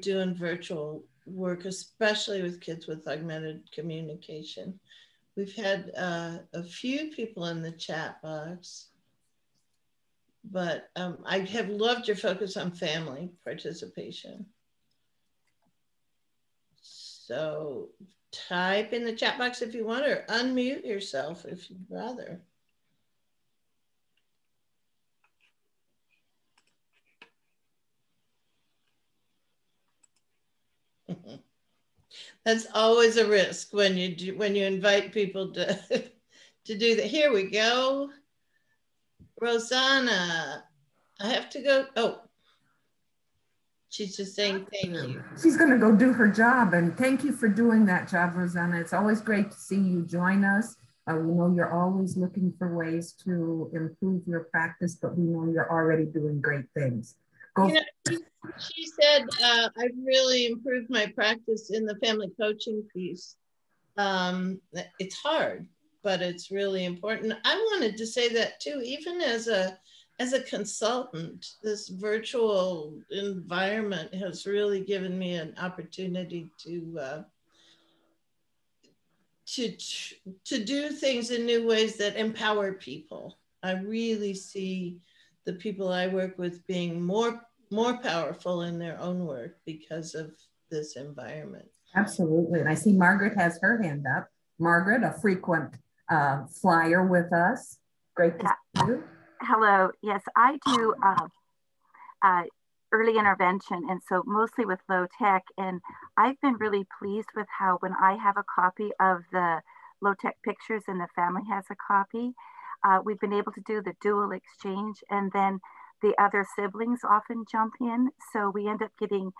doing virtual work, especially with kids with augmented communication. We've had a few people in the chat box, but I have loved your focus on family participation. So type in the chat box if you want, or unmute yourself if you'd rather. That's always a risk when you do, when you invite people to to do that. Here we go. Rosanna, I have to go. Oh, she's just saying thank you. She's going to go do her job, and thank you for doing that job, Rosanna. It's always great to see you join us. We know you're always looking for ways to improve your practice, but we know you're already doing great things. You know, she said, I've really improved my practice in the family coaching piece. It's hard, but it's really important. I wanted to say that too, even as a consultant, this virtual environment has really given me an opportunity to do things in new ways that empower people. I really see the people I work with being more powerful in their own work because of this environment. Absolutely, and I see Margaret has her hand up. Margaret, a frequent flyer with us. Great to see you. Hello, yes, I do early intervention, and so mostly with low tech, and I've been really pleased with how when I have a copy of the low tech pictures and the family has a copy, we've been able to do the dual exchange, and then the other siblings often jump in. So we end up getting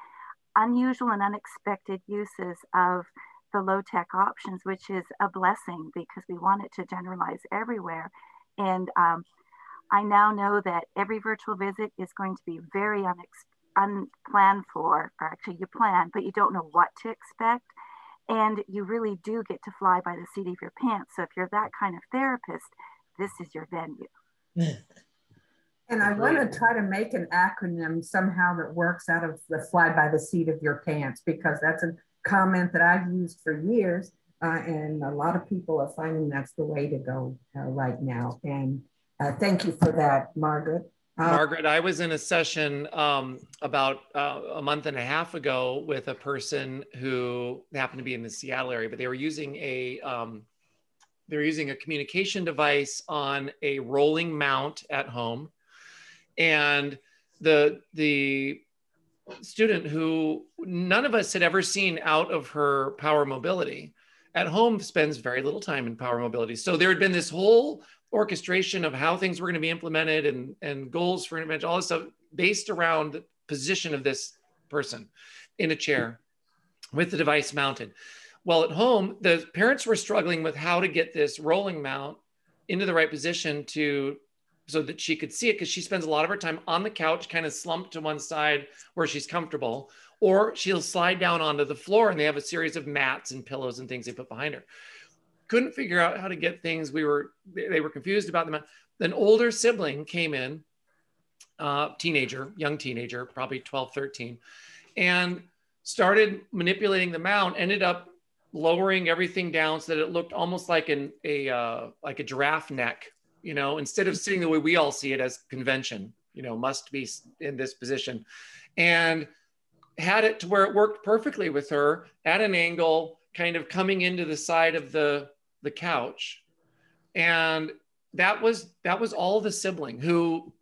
unusual and unexpected uses of the low-tech options, which is a blessing because we want it to generalize everywhere. And I now know that every virtual visit is going to be very unplanned for, or actually you plan, but you don't know what to expect. And you really do get to fly by the seat of your pants. So if you're that kind of therapist, this is your venue. Yeah. And I want to try to make an acronym somehow that works out of the fly by the seat of your pants, because that's a comment that I've used for years. And a lot of people are finding that's the way to go right now. And thank you for that, Margaret. Margaret, I was in a session about a month and a half ago with a person who happened to be in the Seattle area, but they were using a communication device on a rolling mount at home. And the student, who none of us had ever seen out of her power mobility, at home spends very little time in power mobility. So there had been this whole orchestration of how things were going to be implemented and goals for intervention, all this stuff based around the position of this person in a chair with the device mounted. Well, at home, the parents were struggling with how to get this rolling mount into the right position to so that she could see it, because she spends a lot of her time on the couch, kind of slumped to one side where she's comfortable, or she'll slide down onto the floor, and they have a series of mats and pillows and things they put behind her. Couldn't figure out how to get things. They were confused about them. An older sibling came in, young teenager, probably 12, 13, and started manipulating the mound, ended up lowering everything down so that it looked almost like a giraffe neck, you know, instead of sitting the way we all see it as convention, you know, must be in this position, and had it to where it worked perfectly with her at an angle, kind of coming into the side of the couch. And that was all the sibling who,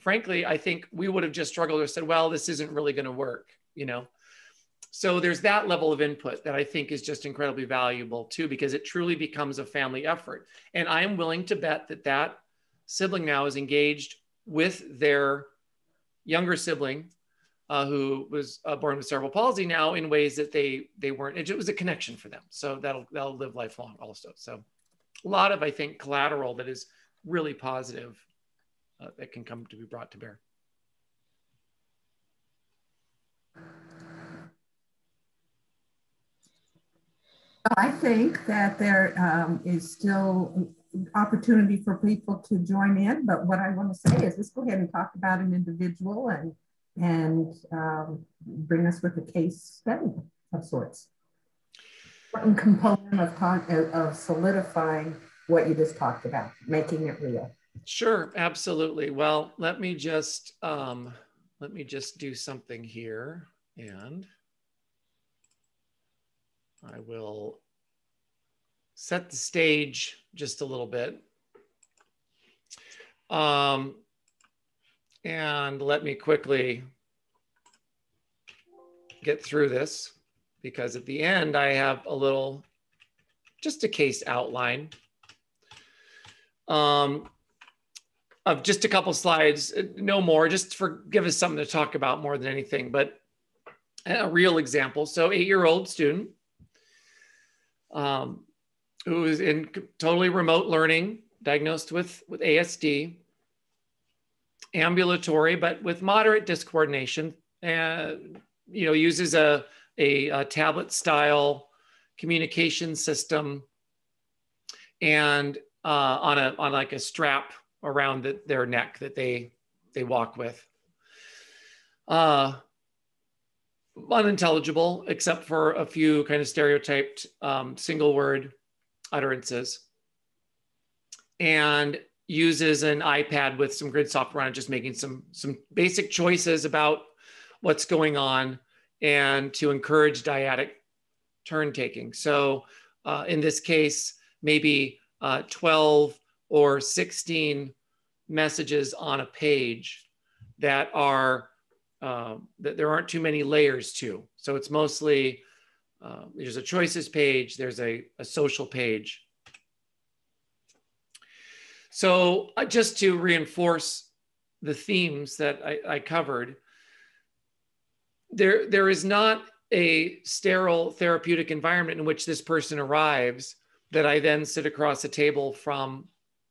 frankly, I think we would have just struggled or said, well, this isn't really going to work, you know? So there's that level of input that I think is just incredibly valuable too, because it truly becomes a family effort. And I am willing to bet that that sibling now is engaged with their younger sibling, who was born with cerebral palsy now, in ways that they weren't. It was a connection for them. So that'll live lifelong also. So a lot of, I think, collateral that is really positive that can come to be brought to bear. I think that there is still opportunity for people to join in, but what I want to say is let's go ahead and talk about an individual and bring us with a case study of sorts. Important component of solidifying what you just talked about, making it real. Sure, absolutely. Well, let me just do something here, and I will set the stage just a little bit. And let me quickly get through this, because at the end I have just a case outline of just a couple slides, no more, just for give us something to talk about more than anything, but a real example. So 8-year-old student who is in totally remote learning, diagnosed with ASD, ambulatory, but with moderate discoordination, you know, uses a tablet style communication system, and on like a strap around their neck that they walk with. Unintelligible, except for a few kind of stereotyped single word utterances, and uses an iPad with some grid software on it, just making some basic choices about what's going on, and to encourage dyadic turn taking. So in this case, maybe 12 or 16 messages on a page that are, that there aren't too many layers to. So it's mostly, there's a choices page, there's a social page. So just to reinforce the themes that I covered, there is not a sterile therapeutic environment in which this person arrives that I then sit across a table from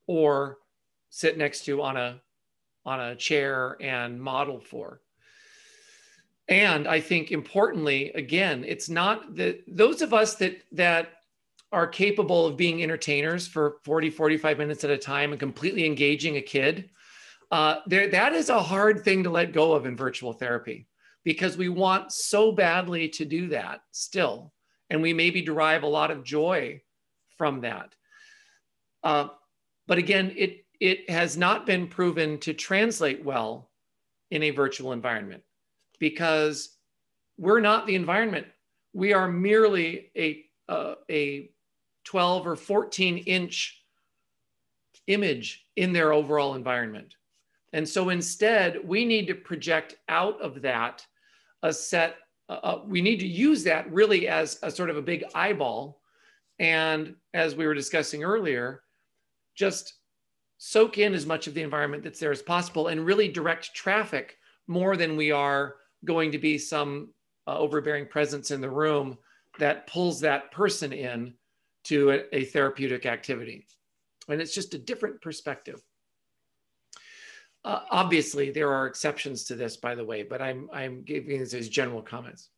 or sit next to on a chair and model for. And I think importantly, again, it's not that those of us that are capable of being entertainers for 40, 45 minutes at a time and completely engaging a kid, that is a hard thing to let go of in virtual therapy, because we want so badly to do that still. And we maybe derive a lot of joy from that. But again, it has not been proven to translate well in a virtual environment, because we're not the environment. We are merely a 12 or 14 inch image in their overall environment. And so instead, we need to project out of that we need to use that really as a sort of a big eyeball. And as we were discussing earlier, just soak in as much of the environment that's there as possible, and really direct traffic more than we are going to be some overbearing presence in the room that pulls that person in to a therapeutic activity. And it's just a different perspective. Obviously, there are exceptions to this, by the way, but I'm giving this as general comments.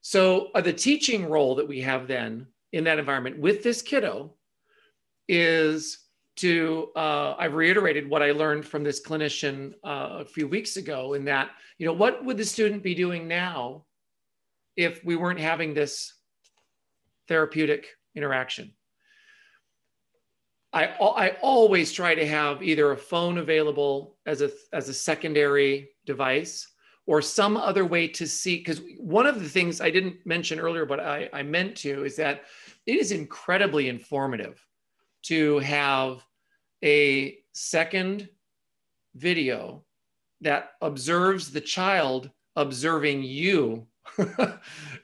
So the teaching role that we have then in that environment with this kiddo is to, I've reiterated what I learned from this clinician a few weeks ago in that, you know, what would the student be doing now if we weren't having this therapeutic interaction? I always try to have either a phone available as a secondary device or some other way to see, because one of the things I didn't mention earlier, but I meant to, is that it is incredibly informative to have a second video that observes the child observing you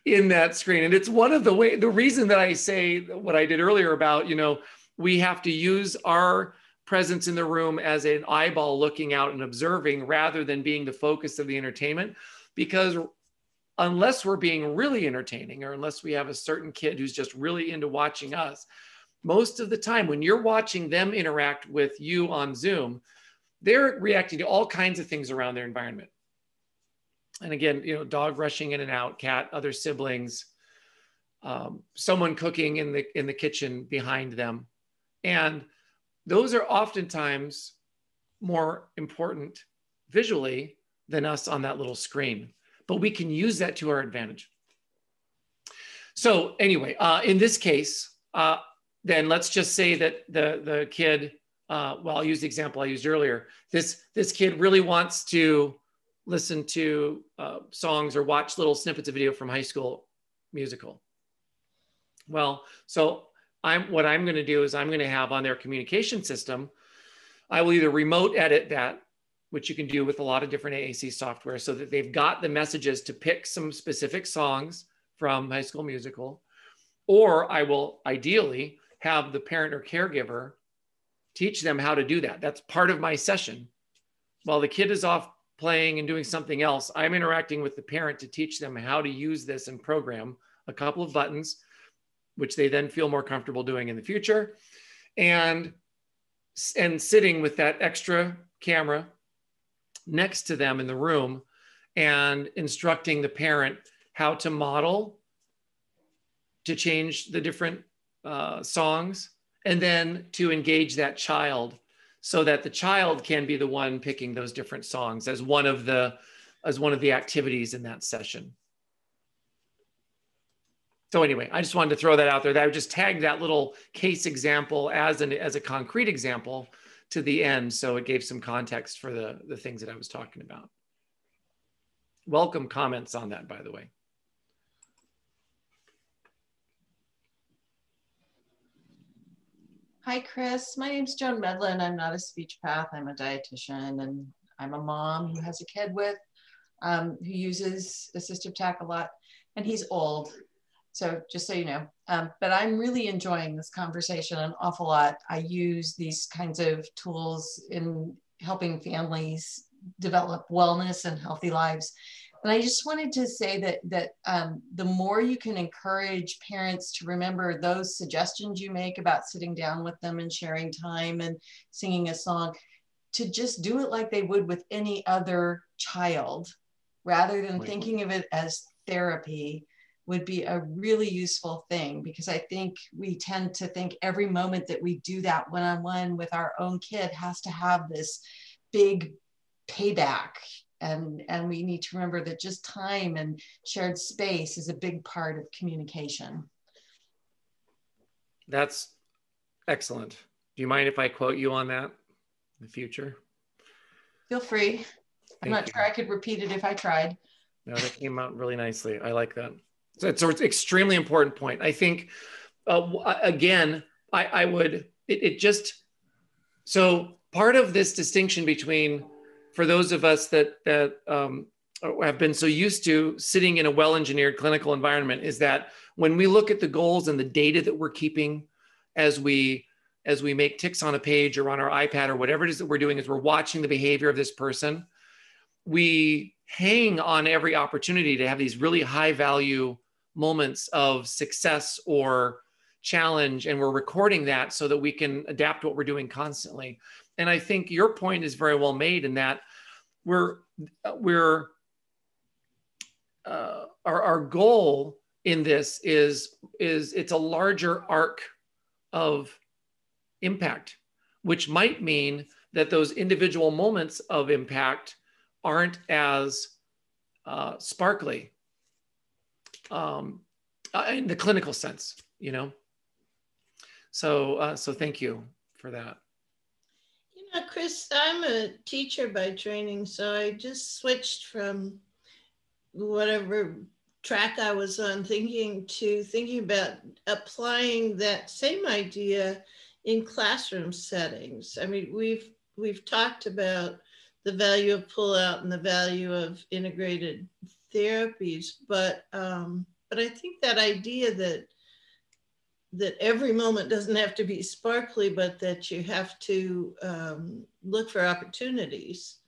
in that screen. And it's one of the ways, the reason that I say what I did earlier about, you know, we have to use our presence in the room as an eyeball looking out and observing rather than being the focus of the entertainment, because unless we're being really entertaining or unless we have a certain kid who's just really into watching us, most of the time when you're watching them interact with you on Zoom, they're reacting to all kinds of things around their environment. And again, you know, dog rushing in and out, cat, other siblings, someone cooking in the kitchen behind them. And those are oftentimes more important visually than us on that little screen, but we can use that to our advantage. So anyway, in this case, then let's just say that the kid, well, I'll use the example I used earlier. This kid really wants to listen to songs or watch little snippets of video from High School Musical. Well, so what I'm going to do is I'm going to have on their communication system, I will either remote edit that, which you can do with a lot of different AAC software, so that they've got the messages to pick some specific songs from High School Musical, or I will ideally have the parent or caregiver teach them how to do that. That's part of my session. While the kid is off playing and doing something else, I'm interacting with the parent to teach them how to use this and program a couple of buttons, which they then feel more comfortable doing in the future, and sitting with that extra camera next to them in the room and instructing the parent how to model, to change the different songs, and then to engage that child so that the child can be the one picking those different songs as one of the activities in that session. So anyway, I just wanted to throw that out there, that I would just tag that little case example as a concrete example to the end, so it gave some context for the things that I was talking about. Welcome comments on that, by the way. Hi, Chris. My name's Joan Medlin. I'm not a speech path. I'm a dietitian, and I'm a mom who has a kid who uses assistive tech a lot, and he's old. So just so you know, but I'm really enjoying this conversation an awful lot. I use these kinds of tools in helping families develop wellness and healthy lives. And I just wanted to say that the more you can encourage parents to remember those suggestions you make about sitting down with them and sharing time and singing a song, to just do it like they would with any other child, rather than thinking of it as therapy, would be a really useful thing, because I think we tend to think every moment that we do that one-on-one with our own kid has to have this big payback. And we need to remember that just time and shared space is a big part of communication. That's excellent. Do you mind if I quote you on that in the future? Feel free. I'm not sure I could repeat it if I tried. No, that came out really nicely. I like that. So it's an extremely important point. I think, again, so part of this distinction between, for those of us that have been so used to sitting in a well-engineered clinical environment, is that when we look at the goals and the data that we're keeping as we make ticks on a page or on our iPad or whatever it is that we're doing, as we're watching the behavior of this person, we hang on every opportunity to have these really high value moments of success or challenge, and we're recording that so that we can adapt what we're doing constantly. And I think your point is very well made in that our goal in this is it's a larger arc of impact, which might mean that those individual moments of impact aren't as sparkly in the clinical sense, you know? So, so thank you for that. You know, Chris, I'm a teacher by training, so I just switched from whatever track I was on thinking to thinking about applying that same idea in classroom settings. I mean, we've talked about the value of pullout and the value of integrated therapies, but I think that idea that every moment doesn't have to be sparkly, but that you have to look for opportunities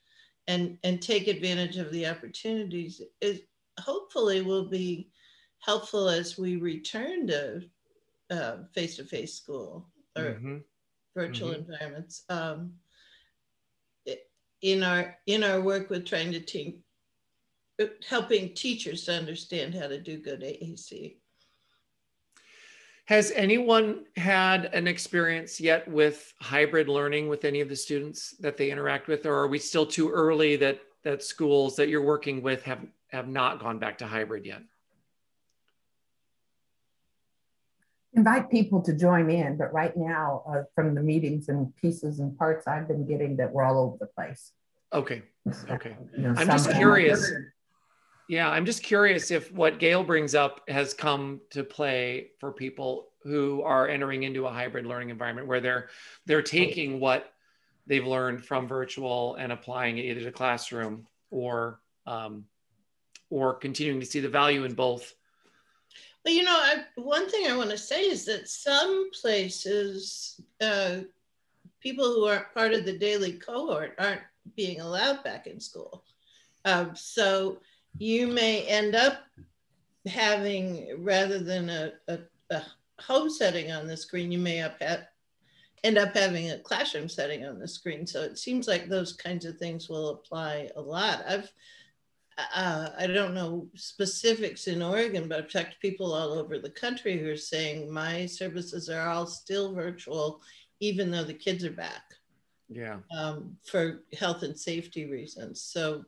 and take advantage of the opportunities is hopefully will be helpful as we return to face-to-face school or mm-hmm. virtual mm-hmm. environments. In our work with trying to helping teachers to understand how to do good AAC. Has anyone had an experience yet with hybrid learning with any of the students that they interact with, or are we still too early that schools that you're working with have not gone back to hybrid yet? Invite people to join in, but right now from the meetings and pieces and parts I've been getting that we're all over the place. Okay, okay. You know, I'm just curious. Yeah, I'm just curious if what Gail brings up has come to play for people who are entering into a hybrid learning environment where they're taking what they've learned from virtual and applying it either to classroom or continuing to see the value in both. Well, you know, one thing I want to say is that some places, people who aren't part of the daily cohort aren't being allowed back in school. So you may end up having, rather than a home setting on the screen, you may end up having a classroom setting on the screen. So it seems like those kinds of things will apply a lot. I don't know specifics in Oregon, but I've talked to people all over the country who are saying my services are all still virtual, even though the kids are back. Yeah. For health and safety reasons. So,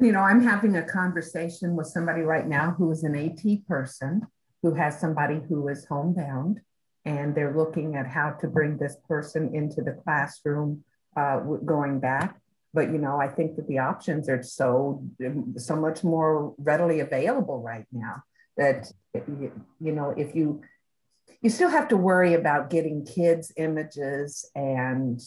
you know, I'm having a conversation with somebody right now who is an AT person who has somebody who is homebound, and they're looking at how to bring this person into the classroom going back. But, you know, I think that the options are so much more readily available right now that, you know, if you still have to worry about getting kids' images and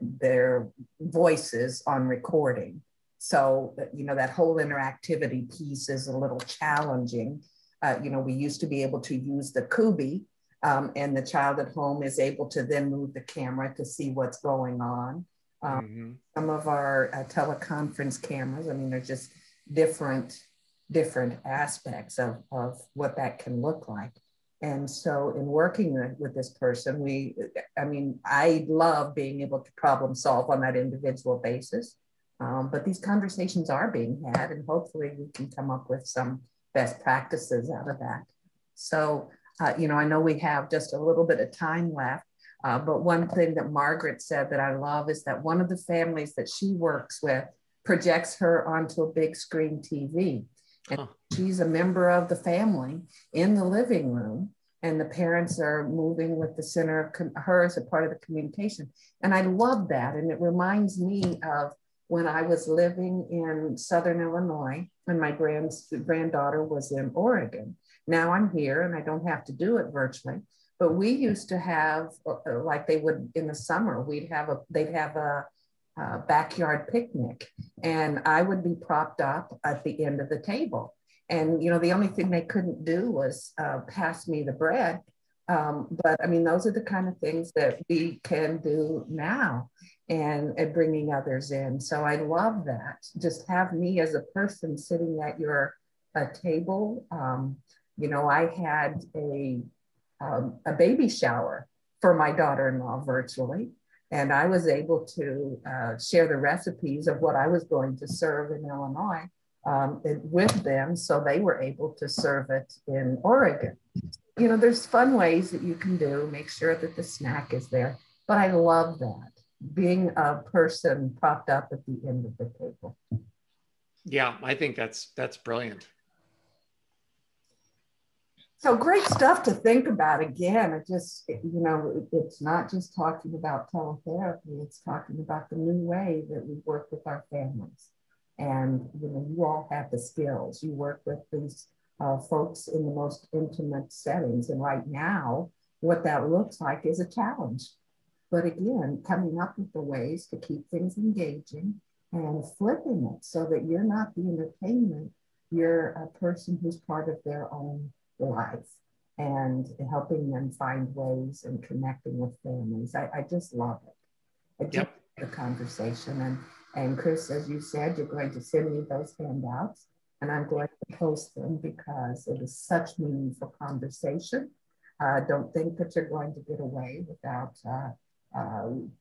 their voices on recording. So, you know, that whole interactivity piece is a little challenging. You know, we used to be able to use the Kubi, and the child at home is able to then move the camera to see what's going on. Some of our teleconference cameras, I mean, they're just different aspects of what that can look like. And so in working with this person, I love being able to problem solve on that individual basis. But these conversations are being had, and hopefully we can come up with some best practices out of that. So, you know, I know we have just a little bit of time left. But one thing that Margaret said that I love is that one of the families that she works with projects her onto a big screen TV. And she's a member of the family in the living room, and the parents are moving with the center of her as a part of the communication. And I love that. And it reminds me of when I was living in Southern Illinois and my granddaughter was in Oregon. Now I'm here and I don't have to do it virtually. But we used to have, like they would in the summer, they'd have a backyard picnic, and I would be propped up at the end of the table. And, you know, the only thing they couldn't do was pass me the bread. But I mean, those are the kind of things that we can do now and bringing others in. So I love that. Just have me as a person sitting at your table. You know, I had a a baby shower for my daughter-in-law virtually. And I was able to share the recipes of what I was going to serve in Illinois with them, so they were able to serve it in Oregon. You know, there's fun ways that you can do, make sure that the snack is there. But I love that, being a person propped up at the end of the table. Yeah, I think that's brilliant. So great stuff to think about. Again, it just, you know, it's not just talking about teletherapy, it's talking about the new way that we work with our families. And, you know, you all have the skills. You work with these folks in the most intimate settings. And right now, what that looks like is a challenge. But again, coming up with the ways to keep things engaging and flipping it so that you're not the entertainment, you're a person who's part of their own life and helping them find ways and connecting with families. I just love it. I just love the conversation. And Chris, as you said, you're going to send me those handouts and I'm going to post them because it is such meaningful conversation. Don't think that you're going to get away without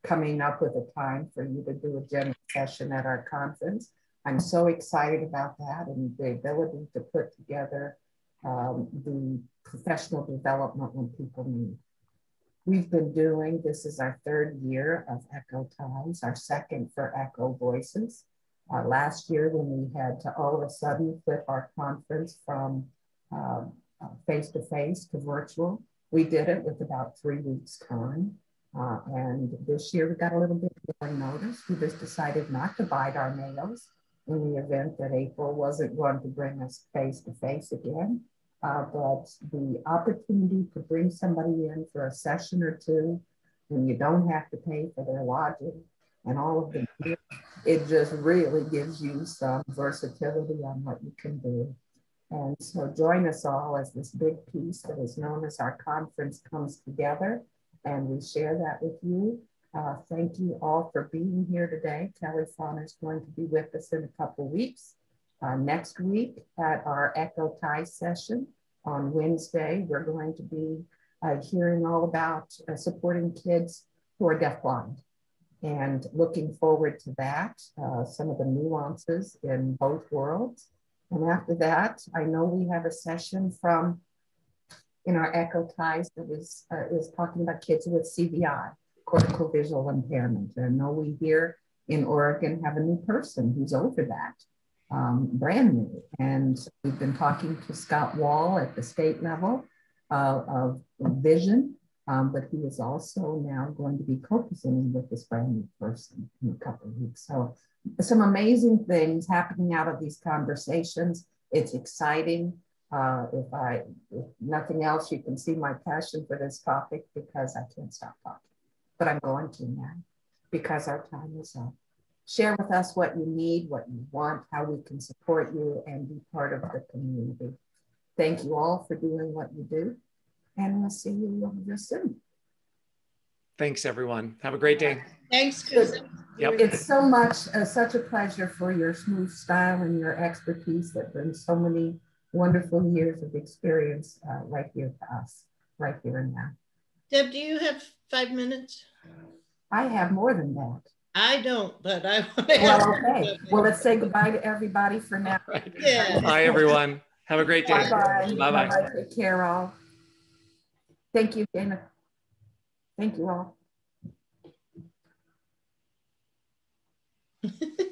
coming up with a time for you to do a general session at our conference. I'm so excited about that and the ability to put together the professional development when people need. We've been doing, this is our third year of ECHOTIES, our second for ECHO VOICES. Last year when we had to all of a sudden flip our conference from face-to-face to virtual, we did it with about 3 weeks time. And this year we got a little bit more notice. We just decided not to bite our nails in the event that April wasn't going to bring us face-to-face again. But the opportunity to bring somebody in for a session or two when you don't have to pay for their lodging and all of the, it just really gives you some versatility on what you can do. And so join us all as this big piece that is known as our conference comes together, and we share that with you. Thank you all for being here today. Kelly Fonner is going to be with us in a couple weeks. Next week at our ECHOTIES session on Wednesday, we're going to be hearing all about supporting kids who are deafblind and looking forward to that, some of the nuances in both worlds. And after that, I know we have a session from in our ECHOTIES that is talking about kids with CVI, cortical visual impairment. And I know we here in Oregon have a new person who's over that. Brand new. And we've been talking to Scott Wall at the state level of vision, but he is also now going to be co-presenting with this brand new person in a couple of weeks. So some amazing things happening out of these conversations. It's exciting. If nothing else, you can see my passion for this topic because I can't stop talking, but I'm going to now because our time is up. Share with us what you need, what you want, how we can support you, and be part of the community. Thank you all for doing what you do, and we'll see you real soon. Thanks, everyone. Have a great day. Thanks, Susan. Yep. It's so much, such a pleasure for your smooth style and your expertise that brings so many wonderful years of experience right here to us, right here and now. Deb, do you have 5 minutes? I have more than that. I don't, but I want to ask. Okay. Well, let's say goodbye to everybody for now. Right. Yeah. Bye, everyone. Have a great day. Bye-bye. Bye-bye. Take care, all. Thank you, Dana. Thank you all.